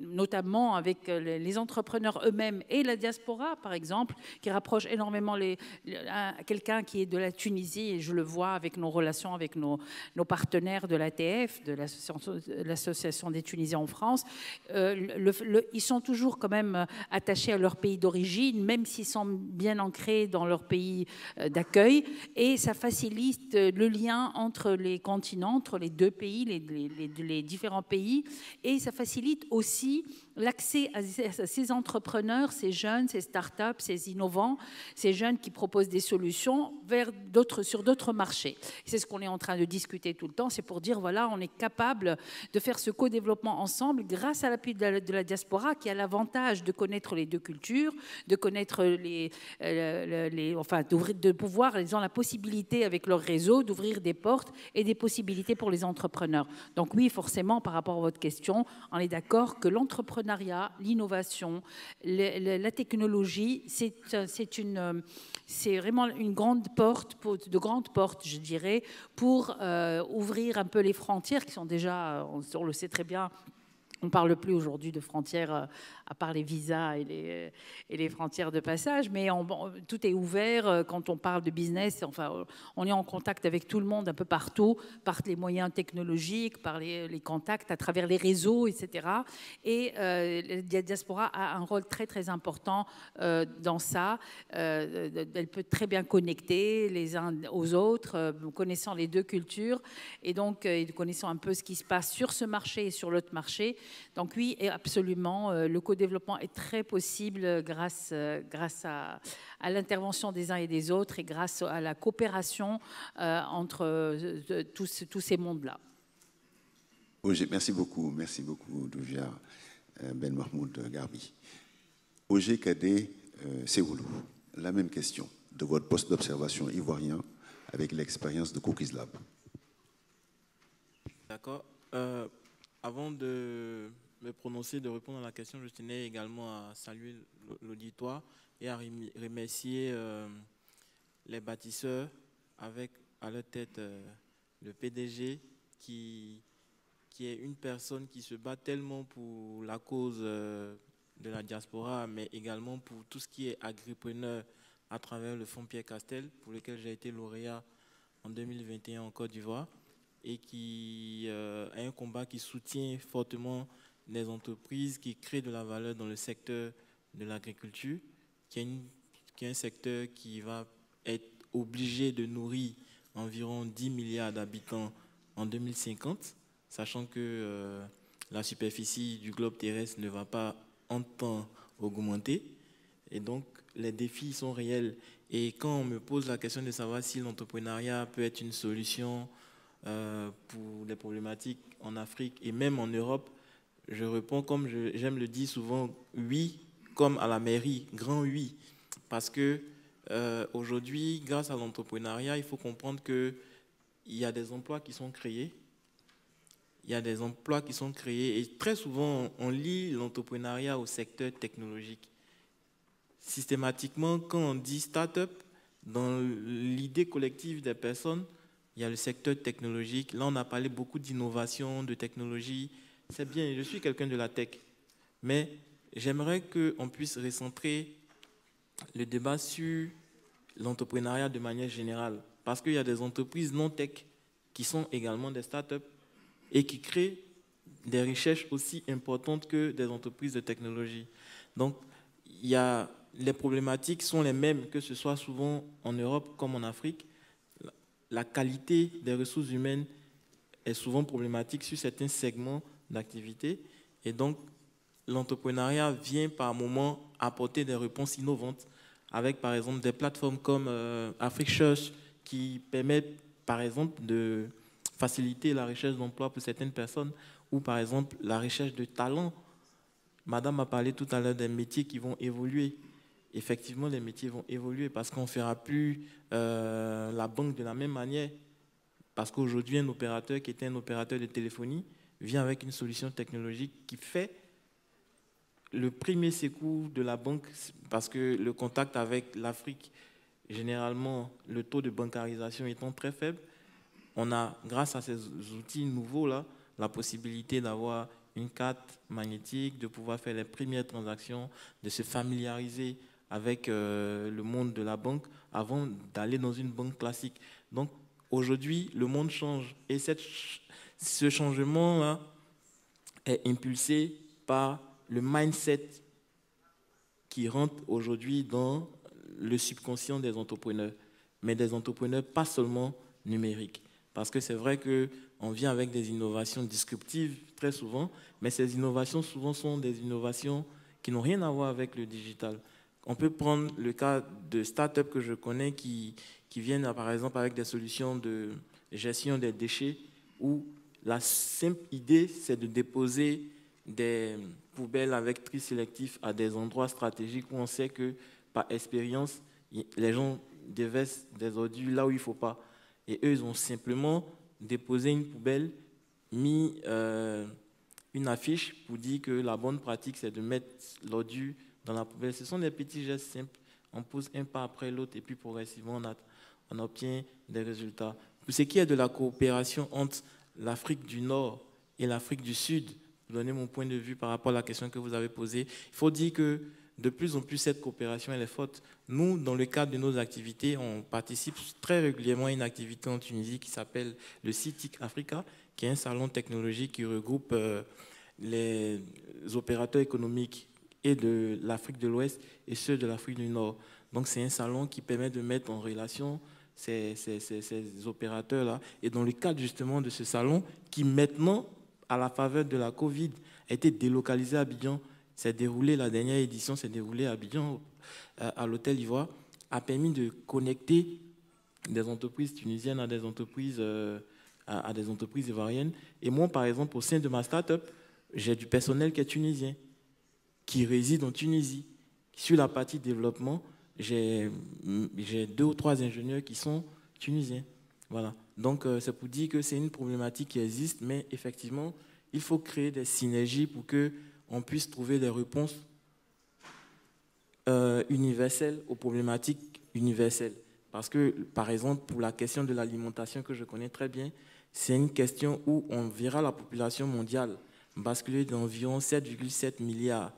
notamment avec les entrepreneurs eux-mêmes et la diaspora par exemple, qui rapproche énormément les, les, quelqu'un qui est de la Tunisie, et je le vois avec nos relations avec nos, nos partenaires de l'A T F, de l'Association des Tunisiens en France, euh, le, le, ils sont toujours quand même attachés à leur pays d'origine, même même s'ils sont bien ancrés dans leur pays d'accueil, et ça facilite le lien entre les continents, entre les deux pays, les, les, les différents pays, et ça facilite aussi l'accès à ces entrepreneurs, ces jeunes, ces startups, ces innovants, ces jeunes qui proposent des solutions vers d'autres, sur d'autres marchés. C'est ce qu'on est en train de discuter tout le temps, c'est pour dire, voilà, on est capable de faire ce co-développement ensemble grâce à l'appui de, de la diaspora qui a l'avantage de connaître les deux cultures, de connaître les... Euh, les enfin, de pouvoir, ils ont la possibilité avec leur réseau d'ouvrir des portes et des possibilités pour les entrepreneurs. Donc oui, forcément, par rapport à votre question, on est d'accord que l'entrepreneur, l'innovation, la technologie, c'est vraiment une grande porte, de grandes portes, je dirais, pour euh, ouvrir un peu les frontières qui sont déjà, on, on le sait très bien, on ne parle plus aujourd'hui de frontières, à part les visas et les, et les frontières de passage, mais on, tout est ouvert quand on parle de business. Enfin, on est en contact avec tout le monde un peu partout, par les moyens technologiques, par les, les contacts, à travers les réseaux, et cetera. Et euh, la diaspora a un rôle très, très important euh, dans ça. Euh, elle peut très bien connecter les uns aux autres, euh, connaissant les deux cultures, et donc euh, connaissant un peu ce qui se passe sur ce marché et sur l'autre marché. Donc oui, absolument, le co-développement est très possible grâce, grâce à, à l'intervention des uns et des autres et grâce à la coopération euh, entre euh, tous, tous ces mondes-là. Auger, merci beaucoup, merci beaucoup, Douja Ben Mahmoud Gharbi. Auger Cadet euh, Soulou, la même question de votre poste d'observation ivoirien avec l'expérience de Cookies Lab. D'accord. Euh... Avant de me prononcer, de répondre à la question, je tenais également à saluer l'auditoire et à remercier euh, les bâtisseurs avec à leur tête euh, le P D G qui, qui est une personne qui se bat tellement pour la cause euh, de la diaspora, mais également pour tout ce qui est agripreneur à travers le fonds Pierre Castel, pour lequel j'ai été lauréat en deux mille vingt et un en Côte d'Ivoire, et qui euh, a un combat qui soutient fortement les entreprises qui créent de la valeur dans le secteur de l'agriculture, qui, qui est un secteur qui va être obligé de nourrir environ dix milliards d'habitants en deux mille cinquante, sachant que euh, la superficie du globe terrestre ne va pas en temps augmenter. Et donc, les défis sont réels. Et quand on me pose la question de savoir si l'entrepreneuriat peut être une solution Euh, pour les problématiques en Afrique et même en Europe, je réponds, comme j'aime le dire souvent, oui, comme à la mairie, grand oui. Parce que euh, aujourd'hui, grâce à l'entrepreneuriat, il faut comprendre qu'il y a des emplois qui sont créés. Il y a des emplois qui sont créés et très souvent, on lie l'entrepreneuriat au secteur technologique. Systématiquement, quand on dit start-up, dans l'idée collective des personnes, il y a le secteur technologique. Là, on a parlé beaucoup d'innovation, de technologie. C'est bien, je suis quelqu'un de la tech. Mais j'aimerais qu'on puisse recentrer le débat sur l'entrepreneuriat de manière générale. Parce qu'il y a des entreprises non tech qui sont également des startups et qui créent des recherches aussi importantes que des entreprises de technologie. Donc, il y a, les problématiques sont les mêmes, que ce soit souvent en Europe comme en Afrique. La qualité des ressources humaines est souvent problématique sur certains segments d'activité. Et donc, l'entrepreneuriat vient par moments apporter des réponses innovantes avec, par exemple, des plateformes comme euh, AfricSearch qui permettent, par exemple, de faciliter la recherche d'emploi pour certaines personnes ou, par exemple, la recherche de talents. Madame a parlé tout à l'heure des métiers qui vont évoluer. Effectivement, les métiers vont évoluer parce qu'on ne fera plus euh, la banque de la même manière. Parce qu'aujourd'hui, un opérateur qui était un opérateur de téléphonie vient avec une solution technologique qui fait le premier secours de la banque parce que le contact avec l'Afrique, généralement, le taux de bancarisation étant très faible, on a, grâce à ces outils nouveaux-là, la possibilité d'avoir une carte magnétique, de pouvoir faire les premières transactions, de se familiariser avec euh, le monde de la banque avant d'aller dans une banque classique. Donc aujourd'hui, le monde change et cette ch ce changement-là est impulsé par le mindset qui rentrent aujourd'hui dans le subconscient des entrepreneurs, mais des entrepreneurs pas seulement numériques. Parce que c'est vrai qu'on vient avec des innovations disruptives très souvent, mais ces innovations souvent sont des innovations qui n'ont rien à voir avec le digital. On peut prendre le cas de startups que je connais qui, qui viennent par exemple avec des solutions de gestion des déchets où la simple idée c'est de déposer des poubelles avec tri sélectif à des endroits stratégiques où on sait que par expérience les gens déversent des ordures là où il ne faut pas. Et eux ils ont simplement déposé une poubelle, mis euh, une affiche pour dire que la bonne pratique c'est de mettre l'ordure dans la poubelle. Ce sont des petits gestes simples. On pose un pas après l'autre et puis progressivement on, a, on obtient des résultats. Pour ce qui est de la coopération entre l'Afrique du Nord et l'Afrique du Sud, pour donner mon point de vue par rapport à la question que vous avez posée, il faut dire que de plus en plus cette coopération elle est forte. Nous, dans le cadre de nos activités, on participe très régulièrement à une activité en Tunisie qui s'appelle le C I T I C Africa, qui est un salon technologique qui regroupe euh, les opérateurs économiques et de l'Afrique de l'Ouest et ceux de l'Afrique du Nord. Donc c'est un salon qui permet de mettre en relation ces, ces, ces, ces opérateurs-là. Et dans le cadre justement de ce salon, qui maintenant, à la faveur de la Covid, a été délocalisé à Abidjan, s'est déroulé, la dernière édition s'est déroulée à Abidjan, à l'Hôtel Ivoire, a permis de connecter des entreprises tunisiennes à des entreprises, euh, à, à des entreprises ivoiriennes. Et moi, par exemple, au sein de ma start-up, j'ai du personnel qui est tunisien, qui réside en Tunisie. Sur la partie développement, j'ai deux ou trois ingénieurs qui sont tunisiens. Voilà. Donc, euh, c'est pour dire que c'est une problématique qui existe, mais effectivement, il faut créer des synergies pour qu'on puisse trouver des réponses euh, universelles aux problématiques universelles. Parce que, par exemple, pour la question de l'alimentation que je connais très bien, c'est une question où on verra la population mondiale basculer d'environ sept virgule sept milliards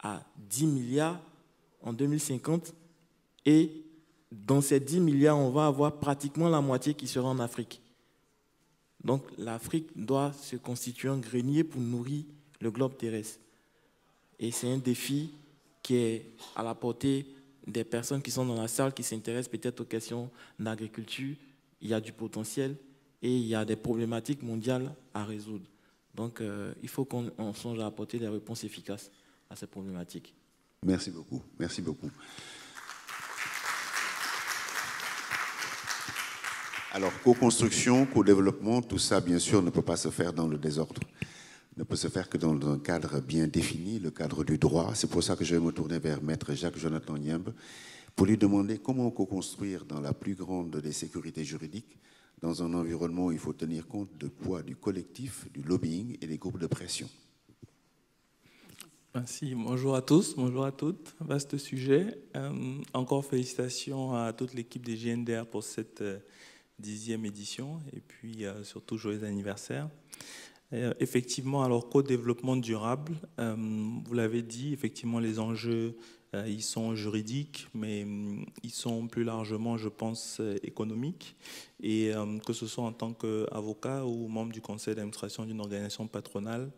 à dix milliards en deux mille cinquante, et dans ces dix milliards, on va avoir pratiquement la moitié qui sera en Afrique. Donc l'Afrique doit se constituer un grenier pour nourrir le globe terrestre. Et c'est un défi qui est à la portée des personnes qui sont dans la salle, qui s'intéressent peut-être aux questions d'agriculture. Il y a du potentiel et il y a des problématiques mondiales à résoudre. Donc euh, il faut qu'on songe à apporter des réponses efficaces à ces problématiques. Merci beaucoup, merci beaucoup. Alors, co-construction, co-développement, tout ça, bien sûr, ne peut pas se faire dans le désordre. Ne peut se faire que dans un cadre bien défini, le cadre du droit. C'est pour ça que je vais me tourner vers Maître Jacques-Jonathan Nyemb pour lui demander comment co-construire dans la plus grande des sécurités juridiques, dans un environnement où il faut tenir compte du poids du collectif, du lobbying et des groupes de pression. Merci, bonjour à tous, bonjour à toutes, vaste sujet. Euh, encore félicitations à toute l'équipe des J N D A pour cette euh, dixième édition et puis euh, surtout joyeux anniversaire. Euh, effectivement, alors co-développement durable, euh, vous l'avez dit, effectivement les enjeux, euh, ils sont juridiques, mais euh, ils sont plus largement, je pense, euh, économiques. Et euh, que ce soit en tant qu'avocat ou membre du conseil d'administration d'une organisation patronale,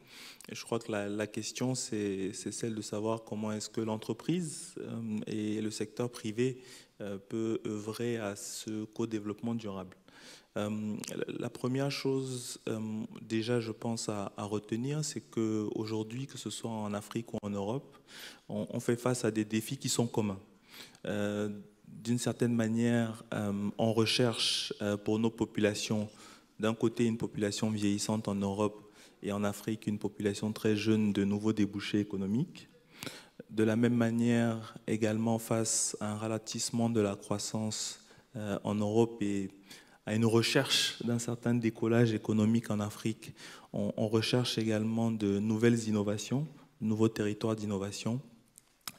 je crois que la, la question, c'est celle de savoir comment est-ce que l'entreprise euh, et le secteur privé euh, peut œuvrer à ce co-développement durable. Euh, la première chose, euh, déjà, je pense à, à retenir, c'est qu'aujourd'hui, que ce soit en Afrique ou en Europe, on, on fait face à des défis qui sont communs. Euh, D'une certaine manière, euh, on recherche euh, pour nos populations, d'un côté, une population vieillissante en Europe et en Afrique, une population très jeune de nouveaux débouchés économiques. De la même manière, également, face à un ralentissement de la croissance euh, en Europe et à une recherche d'un certain décollage économique en Afrique, on, on recherche également de nouvelles innovations, de nouveaux territoires d'innovation.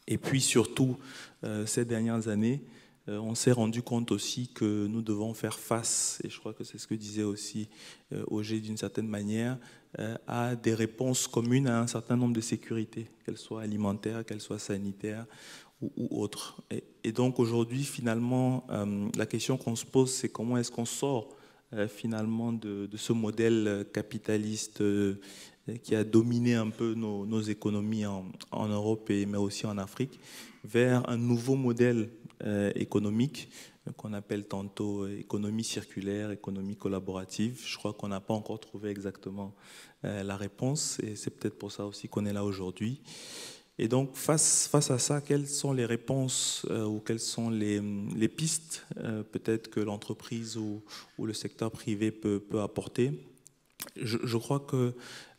Et puis surtout, euh, ces dernières années, euh, on s'est rendu compte aussi que nous devons faire face, et je crois que c'est ce que disait aussi euh, Auger d'une certaine manière, euh, à des réponses communes à un certain nombre de sécurités, qu'elles soient alimentaires, qu'elles soient sanitaires ou, ou autres. Et, et donc aujourd'hui, finalement, euh, la question qu'on se pose, c'est comment est-ce qu'on sort euh, finalement de, de ce modèle capitaliste euh, qui a dominé un peu nos, nos économies en, en Europe, et, mais aussi en Afrique, vers un nouveau modèle euh, économique qu'on appelle tantôt économie circulaire, économie collaborative. Je crois qu'on n'a pas encore trouvé exactement euh, la réponse, et c'est peut-être pour ça aussi qu'on est là aujourd'hui. Et donc, face, face à ça, quelles sont les réponses euh, ou quelles sont les, les pistes euh, peut-être que l'entreprise ou, ou le secteur privé peut, peut apporter? Je, je crois que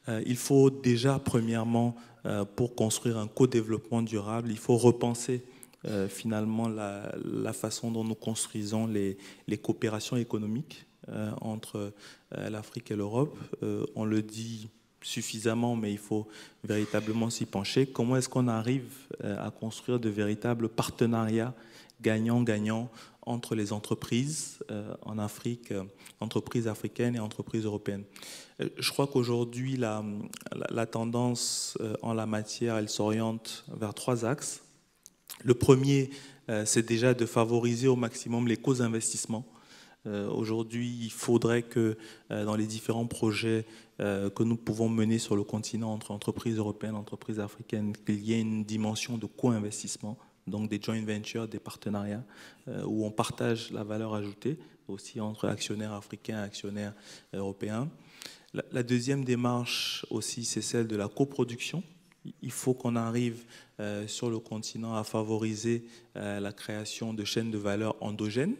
euh, il faut déjà, premièrement, euh, pour construire un co-développement durable, il faut repenser euh, finalement la, la façon dont nous construisons les, les coopérations économiques euh, entre euh, l'Afrique et l'Europe. Euh, on le dit suffisamment, mais il faut véritablement s'y pencher. Comment est-ce qu'on arrive à construire de véritables partenariats gagnant-gagnant entre les entreprises en Afrique, entreprises africaines et entreprises européennes? Je crois qu'aujourd'hui, la, la, la tendance en la matière, elle s'oriente vers trois axes. Le premier, c'est déjà de favoriser au maximum les co-investissements. Euh, Aujourd'hui, il faudrait que euh, dans les différents projets euh, que nous pouvons mener sur le continent entre entreprises européennes, entreprises africaines, qu'il y ait une dimension de co-investissement, donc des joint ventures, des partenariats euh, où on partage la valeur ajoutée aussi entre actionnaires africains et actionnaires européens. La, la deuxième démarche aussi, c'est celle de la coproduction. Il faut qu'on arrive euh, sur le continent à favoriser euh, la création de chaînes de valeur endogènes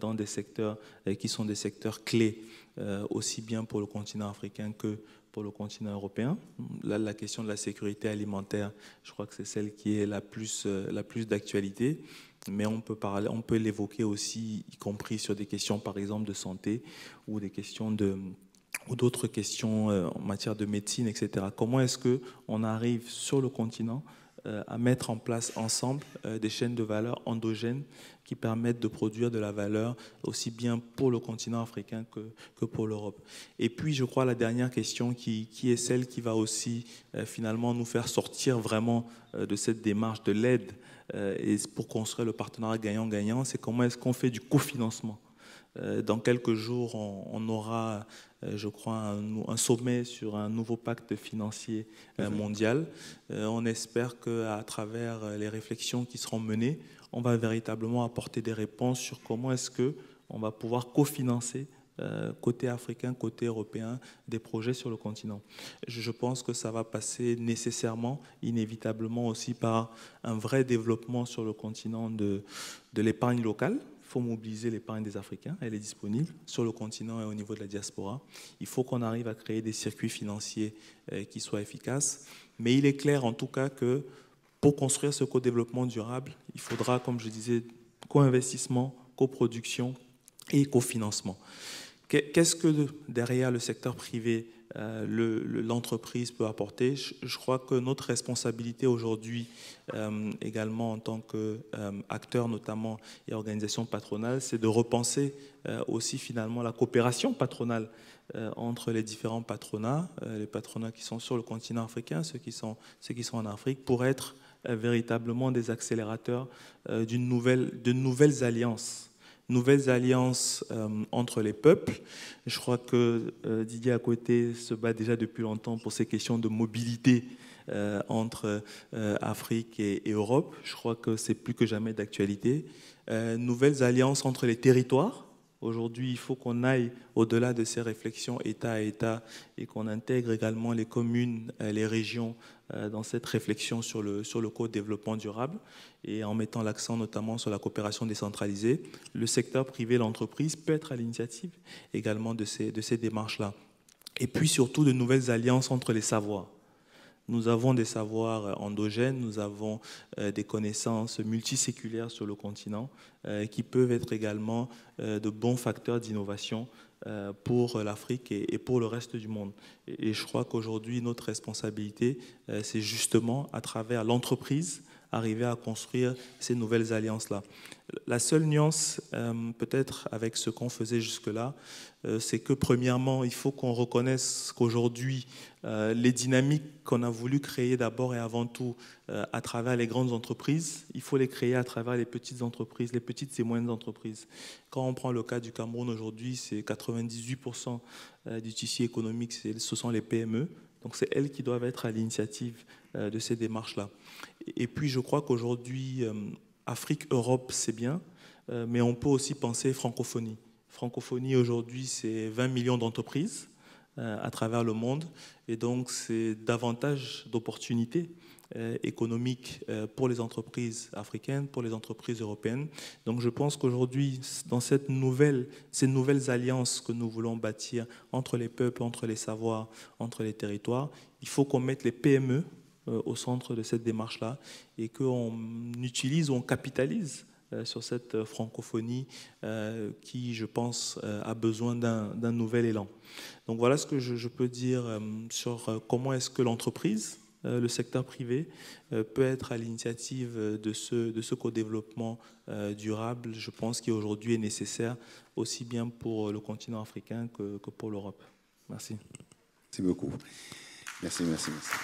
dans des secteurs qui sont des secteurs clés aussi bien pour le continent africain que pour le continent européen. Là, la question de la sécurité alimentaire, je crois que c'est celle qui est la plus, la plus d'actualité, mais on peut parler, on peut l'évoquer aussi, y compris sur des questions par exemple de santé ou des questions de... ou d'autres questions en matière de médecine, et cetera. Comment est-ce qu'on arrive sur le continent à mettre en place ensemble des chaînes de valeur endogènes qui permettent de produire de la valeur aussi bien pour le continent africain que, que pour l'Europe. Et puis, je crois, la dernière question qui, qui est celle qui va aussi euh, finalement nous faire sortir vraiment euh, de cette démarche de l'aide euh, et pour construire le partenariat gagnant-gagnant, c'est comment est-ce qu'on fait du cofinancement. Euh, dans quelques jours, on, on aura... je crois, un, un sommet sur un nouveau pacte financier euh, mondial. Euh, on espère qu'à travers les réflexions qui seront menées, on va véritablement apporter des réponses sur comment est-ce qu'on va pouvoir cofinancer euh, côté africain, côté européen, des projets sur le continent. Je, je pense que ça va passer nécessairement, inévitablement aussi par un vrai développement sur le continent de, de l'épargne locale. Il faut mobiliser l'épargne des Africains, elle est disponible sur le continent et au niveau de la diaspora. Il faut qu'on arrive à créer des circuits financiers qui soient efficaces. Mais il est clair en tout cas que pour construire ce co-développement durable, il faudra, comme je disais, co-investissement, coproduction et co-financement. Qu'est-ce que derrière le secteur privé, l'entreprise peut apporter? Je crois que notre responsabilité aujourd'hui, également en tant qu'acteurs notamment et organisations patronales, c'est de repenser aussi finalement la coopération patronale entre les différents patronats, les patronats qui sont sur le continent africain, ceux qui sont, ceux qui sont en Afrique, pour être véritablement des accélérateurs d'une nouvelle, de nouvelles alliances. Nouvelles alliances euh, entre les peuples. Je crois que euh, Didier Acouetey se bat déjà depuis longtemps pour ces questions de mobilité euh, entre euh, Afrique et, et Europe. Je crois que c'est plus que jamais d'actualité. Euh, nouvelles alliances entre les territoires. Aujourd'hui, il faut qu'on aille au-delà de ces réflexions État à État et qu'on intègre également les communes, les régions dans cette réflexion sur le, sur le co-développement durable et en mettant l'accent notamment sur la coopération décentralisée. Le secteur privé, l'entreprise peut être à l'initiative également de ces, de ces démarches-là. Et puis surtout de nouvelles alliances entre les savoirs. Nous avons des savoirs endogènes, nous avons des connaissances multiséculaires sur le continent qui peuvent être également de bons facteurs d'innovation pour l'Afrique et pour le reste du monde. Et je crois qu'aujourd'hui, notre responsabilité, c'est justement à travers l'entreprise, arriver à construire ces nouvelles alliances-là. La seule nuance, peut-être avec ce qu'on faisait jusque-là, c'est que premièrement, il faut qu'on reconnaisse qu'aujourd'hui, les dynamiques qu'on a voulu créer d'abord et avant tout à travers les grandes entreprises, il faut les créer à travers les petites entreprises, les petites et moyennes entreprises. Quand on prend le cas du Cameroun aujourd'hui, c'est quatre-vingt-dix-huit pour cent du tissu économique, ce sont les P M E. Donc c'est elles qui doivent être à l'initiative euh, de ces démarches-là. Et, et puis je crois qu'aujourd'hui, euh, Afrique-Europe, c'est bien, euh, mais on peut aussi penser francophonie. Francophonie, aujourd'hui, c'est vingt millions d'entreprises euh, à travers le monde, et donc c'est davantage d'opportunités Euh, économique euh, pour les entreprises africaines, pour les entreprises européennes. Donc je pense qu'aujourd'hui, dans cette nouvelle, ces nouvelles alliances que nous voulons bâtir entre les peuples, entre les savoirs, entre les territoires, il faut qu'on mette les P M E euh, au centre de cette démarche-là et qu'on utilise ou on capitalise euh, sur cette euh, francophonie euh, qui, je pense, euh, a besoin d'un nouvel élan. Donc voilà ce que je, je peux dire euh, sur euh, comment est-ce que l'entreprise, Euh, le secteur privé euh, peut être à l'initiative de ce, de ce co-développement euh, durable, je pense, qui aujourd'hui est nécessaire aussi bien pour le continent africain que, que pour l'Europe. Merci. Merci beaucoup. Merci, merci, merci.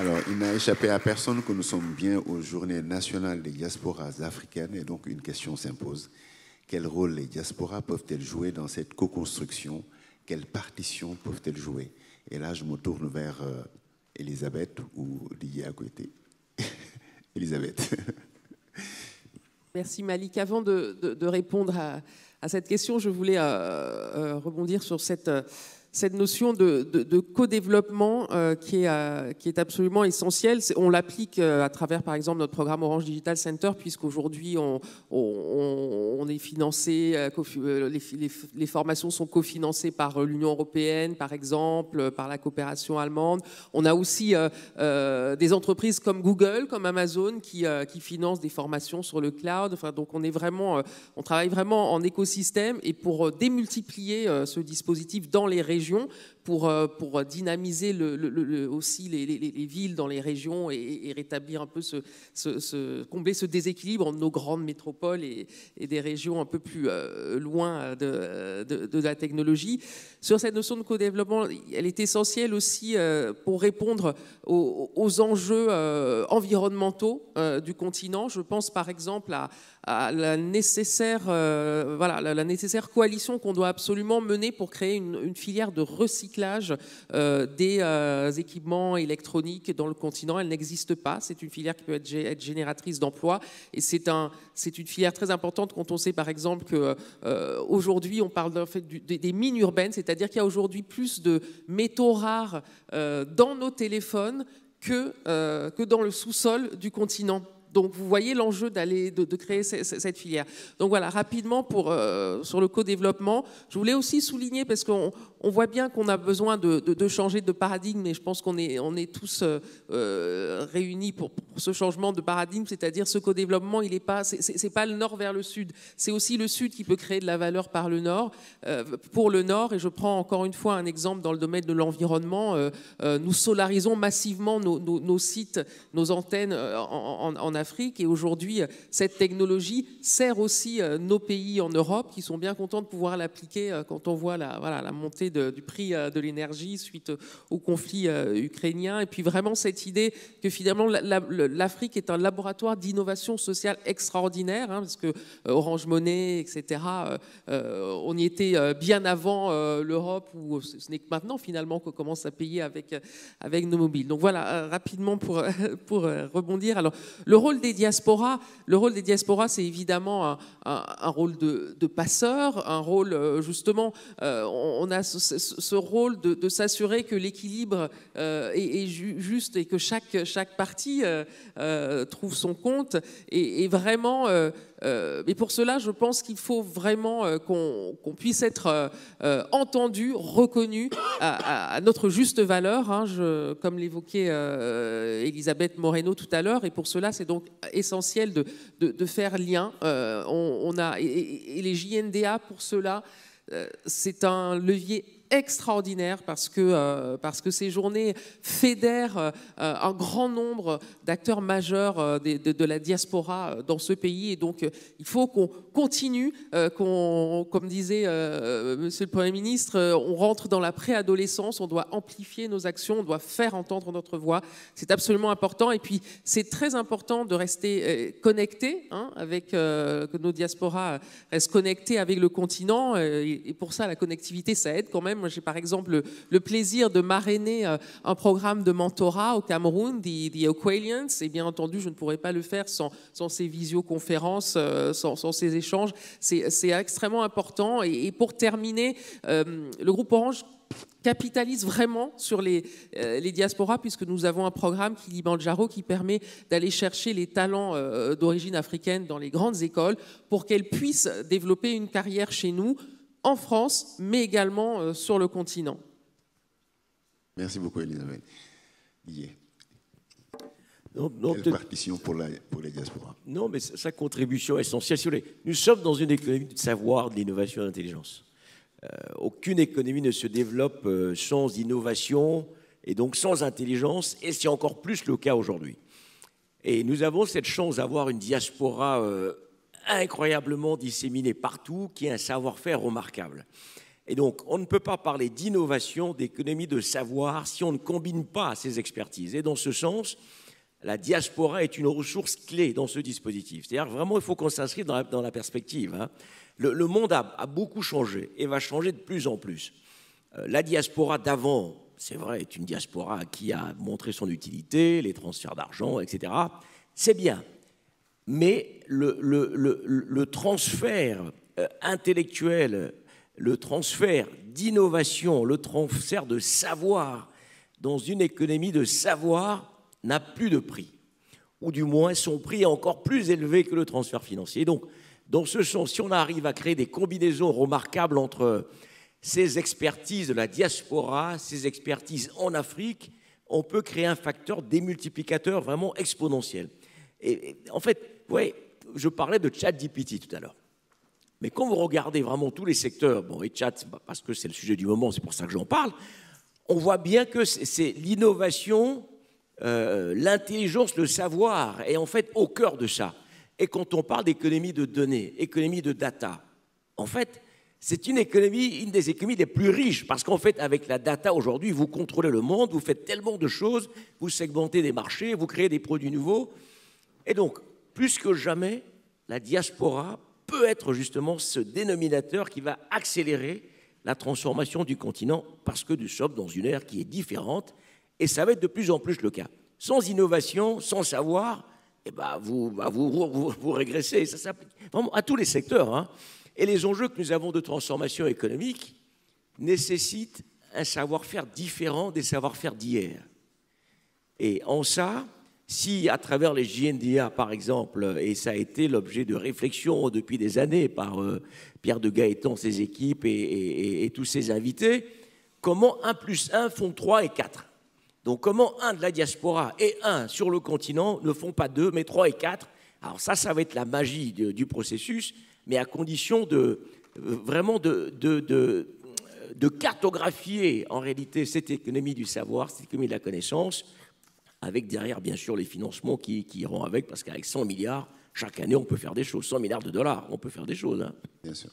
Alors, il n'a échappé à personne que nous sommes bien aux Journées nationales des diasporas africaines, et donc une question s'impose. Quel rôle les diasporas peuvent-elles jouer dans cette co-construction? Quelle partition peuvent-elles jouer? Et là, je me tourne vers euh, Elisabeth ou Didier Acouetey. Elisabeth. Merci Malik. Avant de, de, de répondre à, à cette question, je voulais euh, euh, rebondir sur cette, euh, cette notion de, de, de co-développement euh, qui, euh, qui est absolument essentielle. On l'applique euh, à travers, par exemple, notre programme Orange Digital Center, puisqu'aujourd'hui, on, on, on est financé, euh, euh, les, les, les formations sont cofinancées par euh, l'Union européenne, par exemple, euh, par la coopération allemande. On a aussi euh, euh, des entreprises comme Google, comme Amazon, qui, euh, qui financent des formations sur le cloud. Enfin, donc, on, est vraiment, euh, on travaille vraiment en écosystème et pour euh, démultiplier euh, ce dispositif dans les régions, Pour, pour dynamiser le, le, le, aussi les, les, les villes dans les régions et, et rétablir un peu ce, ce, ce, combler ce déséquilibre entre nos grandes métropoles et, et des régions un peu plus euh, loin de, de, de la technologie. Sur cette notion de co-développement, elle est essentielle aussi euh, pour répondre aux, aux enjeux euh, environnementaux euh, du continent. Je pense par exemple à, à la, nécessaire, euh, voilà, la, la nécessaire coalition qu'on doit absolument mener pour créer une, une filière de recyclage euh, des euh, équipements électroniques dans le continent. Elle n'existe pas. C'est une filière qui peut être, être génératrice d'emplois et c'est un, c'est une filière très importante quand on sait par exemple qu'aujourd'hui euh, on parle en fait, du, des, des mines urbaines, c'est-à-dire qu'il y a aujourd'hui plus de métaux rares euh, dans nos téléphones que, euh, que dans le sous-sol du continent. Donc, vous voyez l'enjeu d'aller de, de créer cette filière. Donc voilà, rapidement pour, euh, sur le co-développement, je voulais aussi souligner, parce qu'on on voit bien qu'on a besoin de, de, de changer de paradigme, et je pense qu'on est, on est tous euh, réunis pour, pour ce changement de paradigme, c'est-à-dire ce co-développement, il n'est pas, c'est pas le nord vers le sud, c'est aussi le sud qui peut créer de la valeur par le nord, euh, pour le nord, et je prends encore une fois un exemple dans le domaine de l'environnement, euh, euh, nous solarisons massivement nos, nos, nos sites, nos antennes en, en, en Afrique, et aujourd'hui, cette technologie sert aussi nos pays en Europe qui sont bien contents de pouvoir l'appliquer quand on voit la, voilà, la montée de, du prix de l'énergie suite au conflit ukrainien. Et puis vraiment cette idée que finalement l'Afrique est un laboratoire d'innovation sociale extraordinaire, hein, parce que Orange Money, et cetera, euh, on y était bien avant euh, l'Europe, où ce n'est que maintenant finalement qu'on commence à payer avec, avec nos mobiles. Donc voilà, rapidement pour, pour rebondir. Alors, le rôle des diasporas, le rôle des diasporas, c'est évidemment un, un, un rôle de, de passeur, un rôle justement, euh, on a ce, ce rôle de, de s'assurer que l'équilibre euh, est, est ju juste et que chaque, chaque partie euh, euh, trouve son compte et, et vraiment... Euh, Euh, mais pour cela, je pense qu'il faut vraiment euh, qu'on qu'on puisse être euh, euh, entendu, reconnu à, à notre juste valeur, hein, je, comme l'évoquait euh, Elisabeth Moreno tout à l'heure. Et pour cela, c'est donc essentiel de, de, de faire lien. Euh, on, on a, et, et les J N D A, pour cela, euh, c'est un levier extraordinaire parce que, euh, parce que ces journées fédèrent euh, un grand nombre d'acteurs majeurs euh, de, de, de la diaspora euh, dans ce pays et donc euh, il faut qu'on continue, euh, qu'on, comme disait euh, Monsieur le Premier ministre, euh, on rentre dans la préadolescence, on doit amplifier nos actions, on doit faire entendre notre voix, c'est absolument important et puis c'est très important de rester euh, connecté, hein, avec euh, que nos diasporas restent connectées avec le continent et, et pour ça la connectivité ça aide quand même. Moi, j'ai par exemple le, le plaisir de marrainer un programme de mentorat au Cameroun, the, the Zokwéllens, et bien entendu, je ne pourrais pas le faire sans, sans ces visioconférences, sans, sans ces échanges. C'est extrêmement important. Et, et pour terminer, euh, le groupe Orange capitalise vraiment sur les, euh, les diasporas, puisque nous avons un programme Kilimanjaro qui permet d'aller chercher les talents euh, d'origine africaine dans les grandes écoles pour qu'elles puissent développer une carrière chez nous, en France, mais également euh, sur le continent. Merci beaucoup, Elisabeth. Yeah. Donc, donc, Quelle partition pour, la, pour les diasporas. Non, mais sa contribution essentielle, sur les, nous sommes dans une économie de savoir, de l'innovation et de l'intelligence. Aucune économie ne se développe sans innovation et donc sans intelligence, et c'est encore plus le cas aujourd'hui. Et nous avons cette chance d'avoir une diaspora euh, incroyablement disséminée partout, qui a un savoir-faire remarquable. Et donc, on ne peut pas parler d'innovation, d'économie de savoir, si on ne combine pas ces expertises. Et dans ce sens, la diaspora est une ressource clé dans ce dispositif. C'est-à-dire, vraiment, il faut qu'on s'inscrive dans, dans la perspective, hein. Le, le monde a, a beaucoup changé et va changer de plus en plus. Euh, la diaspora d'avant, c'est vrai, est une diaspora qui a montré son utilité, les transferts d'argent, et cetera. C'est bien, mais le, le, le, le transfert euh, intellectuel, le transfert d'innovation, le transfert de savoir dans une économie de savoir n'a plus de prix, ou du moins son prix est encore plus élevé que le transfert financier. Donc, dans ce sens, si on arrive à créer des combinaisons remarquables entre ces expertises de la diaspora, ces expertises en Afrique, on peut créer un facteur démultiplicateur vraiment exponentiel. Et, et en fait, ouais, je parlais de ChatGPT tout à l'heure. Mais quand vous regardez vraiment tous les secteurs, bon, et chat, parce que c'est le sujet du moment, c'est pour ça que j'en parle, on voit bien que c'est l'innovation, euh, l'intelligence, le savoir est en fait au cœur de ça. Et quand on parle d'économie de données, économie de data, en fait, c'est une économie, une des économies les plus riches, parce qu'en fait, avec la data aujourd'hui, vous contrôlez le monde, vous faites tellement de choses, vous segmentez des marchés, vous créez des produits nouveaux. Et donc, plus que jamais, la diaspora peut être justement ce dénominateur qui va accélérer la transformation du continent, parce que nous sommes dans une ère qui est différente, et ça va être de plus en plus le cas. Sans innovation, sans savoir, Eh ben vous, bah vous, vous, vous régressez. Ça s'applique vraiment à tous les secteurs, hein. Et les enjeux que nous avons de transformation économique nécessitent un savoir-faire différent des savoir-faire d'hier. Et en ça, si à travers les J N D A, par exemple, et ça a été l'objet de réflexion depuis des années par euh, Pierre de Gaétan, ses équipes et, et, et, et tous ses invités, comment un plus un font trois et quatre ? Donc comment un de la diaspora et un sur le continent ne font pas deux, mais trois et quatre? Alors ça, ça va être la magie de, du processus, mais à condition de vraiment de, de, de, de cartographier en réalité cette économie du savoir, cette économie de la connaissance, avec derrière bien sûr les financements qui, qui iront avec, parce qu'avec cent milliards, chaque année on peut faire des choses, cent milliards de dollars, on peut faire des choses, hein. Bien sûr.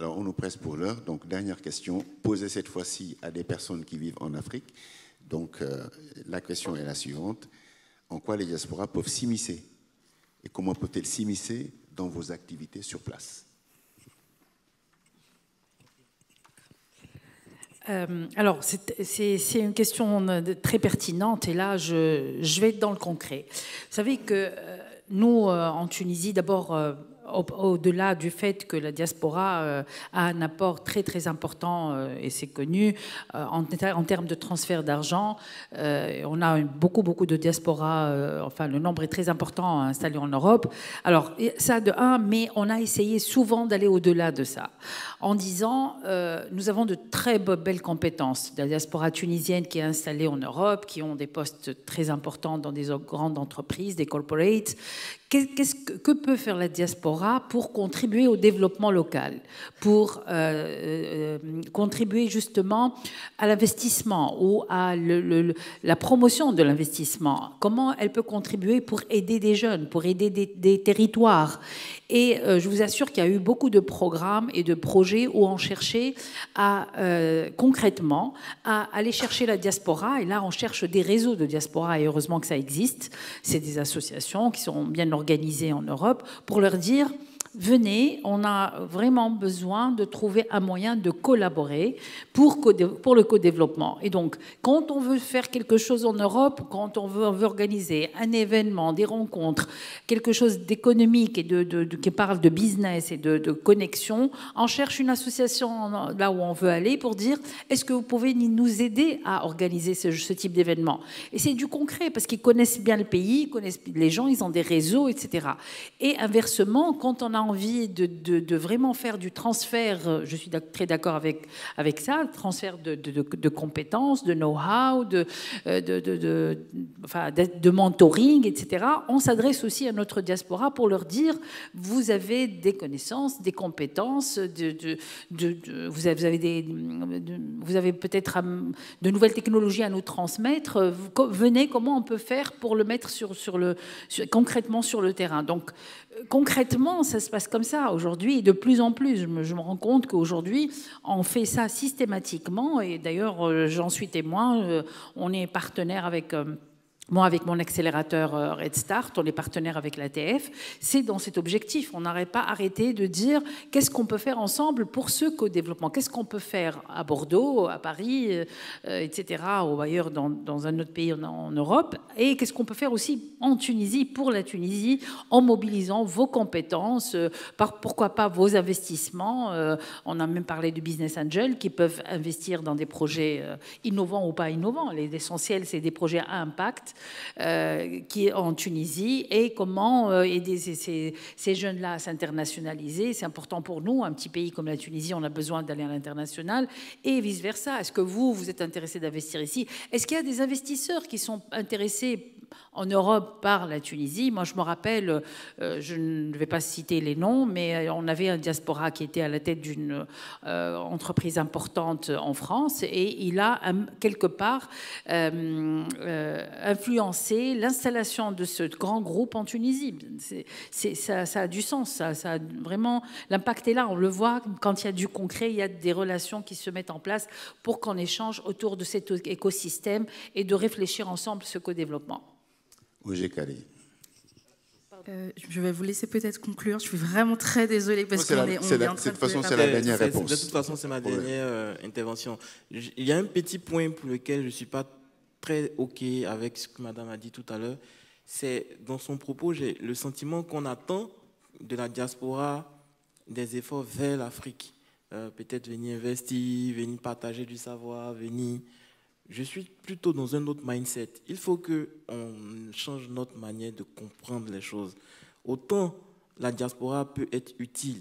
Alors on nous presse pour l'heure, donc dernière question, posée cette fois-ci à des personnes qui vivent en Afrique. Donc, euh, la question est la suivante. En quoi les diasporas peuvent s'immiscer? Et comment peuvent-elles s'immiscer dans vos activités sur place? euh, Alors, c'est une question très pertinente. Et là, je, je vais dans le concret. Vous savez que euh, nous, euh, en Tunisie, d'abord... Euh, au-delà du fait que la diaspora a un apport très très important, et c'est connu, en termes de transfert d'argent. On a beaucoup beaucoup de diasporas, enfin le nombre est très important, installé en Europe. Alors ça de un, mais on a essayé souvent d'aller au-delà de ça, en disant, euh, nous avons de très belles compétences, de la diaspora tunisienne qui est installée en Europe, qui ont des postes très importants dans des grandes entreprises, des corporates. Qu'est-ce que, que peut faire la diaspora pour contribuer au développement local, pour euh, euh, contribuer justement à l'investissement ou à le, le, la promotion de l'investissement? Comment elle peut contribuer pour aider des jeunes, pour aider des, des territoires? Et euh, je vous assure qu'il y a eu beaucoup de programmes et de projets où on cherchait à, euh, concrètement à aller chercher la diaspora. Et là, on cherche des réseaux de diaspora, et heureusement que ça existe. C'est des associations qui sont bien organisées en Europe, pour leur dire venez, on a vraiment besoin de trouver un moyen de collaborer pour, pour le co-développement. Et donc, quand on veut faire quelque chose en Europe, quand on veut, on veut organiser un événement, des rencontres, quelque chose d'économique et de, de, de, qui parle de business et de, de connexion, on cherche une association là où on veut aller pour dire, est-ce que vous pouvez nous aider à organiser ce, ce type d'événement? Et c'est du concret, parce qu'ils connaissent bien le pays, ils connaissent les gens, ils ont des réseaux, et cetera. Et inversement, quand on a envie de, de, de vraiment faire du transfert, je suis très d'accord avec, avec ça, transfert de, de, de, de compétences, de know-how, de, de, de, de, enfin, de, de mentoring, et cetera, on s'adresse aussi à notre diaspora pour leur dire, vous avez des connaissances, des compétences, de, de, de, de, vous avez, vous avez, des, de, vous avez peut-être de nouvelles technologies à nous transmettre, venez, comment on peut faire pour le mettre sur, sur le, sur, concrètement sur le terrain. Donc, concrètement, ça se passe comme ça aujourd'hui, et de plus en plus. Je me, je me rends compte qu'aujourd'hui, on fait ça systématiquement, et d'ailleurs, j'en suis témoin, on est partenaire avec... Moi, avec mon accélérateur Red Start, on est partenaire avec l'A T F, c'est dans cet objectif. On n'aurait pas arrêté de dire qu'est-ce qu'on peut faire ensemble pour ce co-développement, qu'est-ce qu'on peut faire à Bordeaux, à Paris, euh, et cetera, ou ailleurs dans, dans un autre pays en, en Europe, et qu'est-ce qu'on peut faire aussi en Tunisie, pour la Tunisie, en mobilisant vos compétences, euh, par, pourquoi pas vos investissements. Euh, on a même parlé de Business Angel qui peuvent investir dans des projets euh, innovants ou pas innovants. L'essentiel, c'est des projets à impact. Euh, qui est en Tunisie, et comment euh, aider ces, ces, ces jeunes-là à s'internationaliser. C'est important pour nous, un petit pays comme la Tunisie, on a besoin d'aller à l'international, et vice-versa. Est-ce que vous, vous êtes intéressé d'investir ici? Est-ce qu'il y a des investisseurs qui sont intéressés en Europe par la Tunisie? Moi, je me rappelle, euh, je ne vais pas citer les noms, mais on avait un diaspora qui était à la tête d'une euh, entreprise importante en France, et il a, quelque part, euh, euh, influencer l'installation de ce grand groupe en Tunisie. C'est, c'est, ça, ça a du sens, ça, ça a vraiment, l'impact est là, on le voit, quand il y a du concret, il y a des relations qui se mettent en place pour qu'on échange autour de cet écosystème et de réfléchir ensemble ce co-développement. Auger Cadet. Euh, je vais vous laisser peut-être conclure. Je suis vraiment très désolée parce qu'on est, est, est en train de... De toute façon, c'est la dernière réponse. De toute façon, c'est ma dernière euh, intervention. Il y a un petit point pour lequel je ne suis pas très OK avec ce que madame a dit tout à l'heure, c'est dans son propos, j'ai le sentiment qu'on attend de la diaspora des efforts vers l'Afrique. Euh, peut-être venir investir, venir partager du savoir, venir... Je suis plutôt dans un autre mindset. Il faut qu'on change notre manière de comprendre les choses. Autant la diaspora peut être utile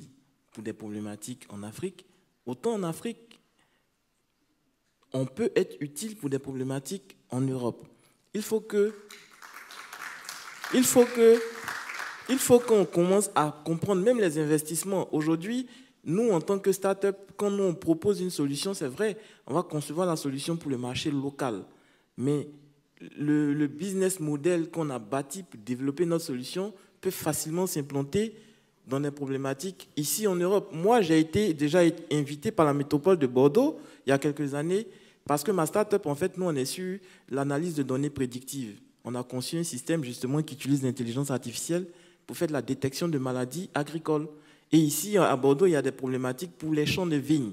pour des problématiques en Afrique, autant en Afrique, on peut être utile pour des problématiques en Europe. Il faut que, il faut que, il faut qu'on commence à comprendre même les investissements. Aujourd'hui, nous, en tant que start-up, quand nous, on propose une solution, c'est vrai, on va concevoir la solution pour le marché local. Mais le, le business model qu'on a bâti pour développer notre solution peut facilement s'implanter dans des problématiques ici en Europe. Moi, j'ai été déjà invité par la métropole de Bordeaux il y a quelques années parce que ma start-up, en fait, nous, on est sur l'analyse de données prédictives. On a conçu un système, justement, qui utilise l'intelligence artificielle pour faire de la détection de maladies agricoles. Et ici, à Bordeaux, il y a des problématiques pour les champs de vignes.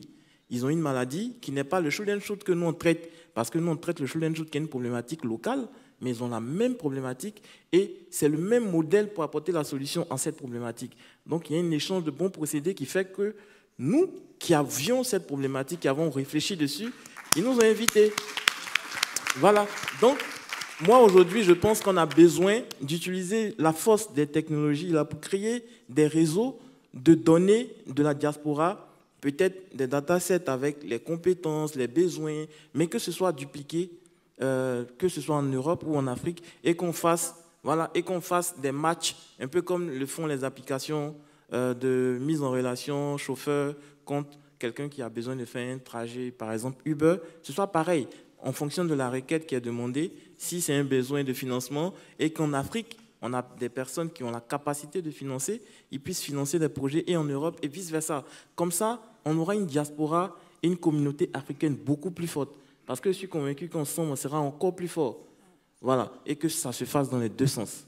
Ils ont une maladie qui n'est pas le shoot and shoot que nous, on traite, parce que nous, on traite le shoot and shoot qui est une problématique locale, mais ils ont la même problématique et c'est le même modèle pour apporter la solution à cette problématique. Donc, il y a un échange de bons procédés qui fait que nous, qui avions cette problématique, qui avons réfléchi dessus, ils nous ont invités. Voilà. Donc, moi, aujourd'hui, je pense qu'on a besoin d'utiliser la force des technologies là, pour créer des réseaux de données de la diaspora, peut-être des datasets avec les compétences, les besoins, mais que ce soit dupliqué, Euh, que ce soit en Europe ou en Afrique, et qu'on fasse, voilà, et qu'on fasse des matchs, un peu comme le font les applications euh, de mise en relation, chauffeur contre quelqu'un qui a besoin de faire un trajet, par exemple Uber, ce soit pareil, en fonction de la requête qui est demandée, si c'est un besoin de financement, et qu'en Afrique, on a des personnes qui ont la capacité de financer, ils puissent financer des projets et en Europe, et vice-versa. Comme ça, on aura une diaspora et une communauté africaine beaucoup plus forte. Parce que je suis convaincu qu'ensemble, on sera encore plus fort. Voilà. Et que ça se fasse dans les deux sens.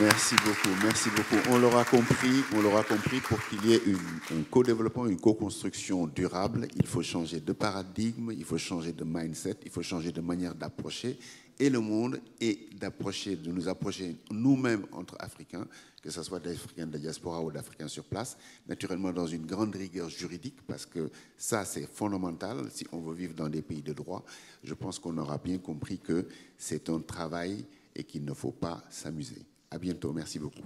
Merci beaucoup, merci beaucoup. On l'aura compris, on l'aura compris, pour qu'il y ait une, un co-développement, une co-construction durable, il faut changer de paradigme, il faut changer de mindset, il faut changer de manière d'approcher et le monde et d'approcher, de nous approcher nous-mêmes entre Africains, que ce soit d'Africains de la diaspora ou d'Africains sur place, naturellement dans une grande rigueur juridique, parce que ça c'est fondamental si on veut vivre dans des pays de droit. Je pense qu'on aura bien compris que c'est un travail et qu'il ne faut pas s'amuser. À bientôt, merci beaucoup.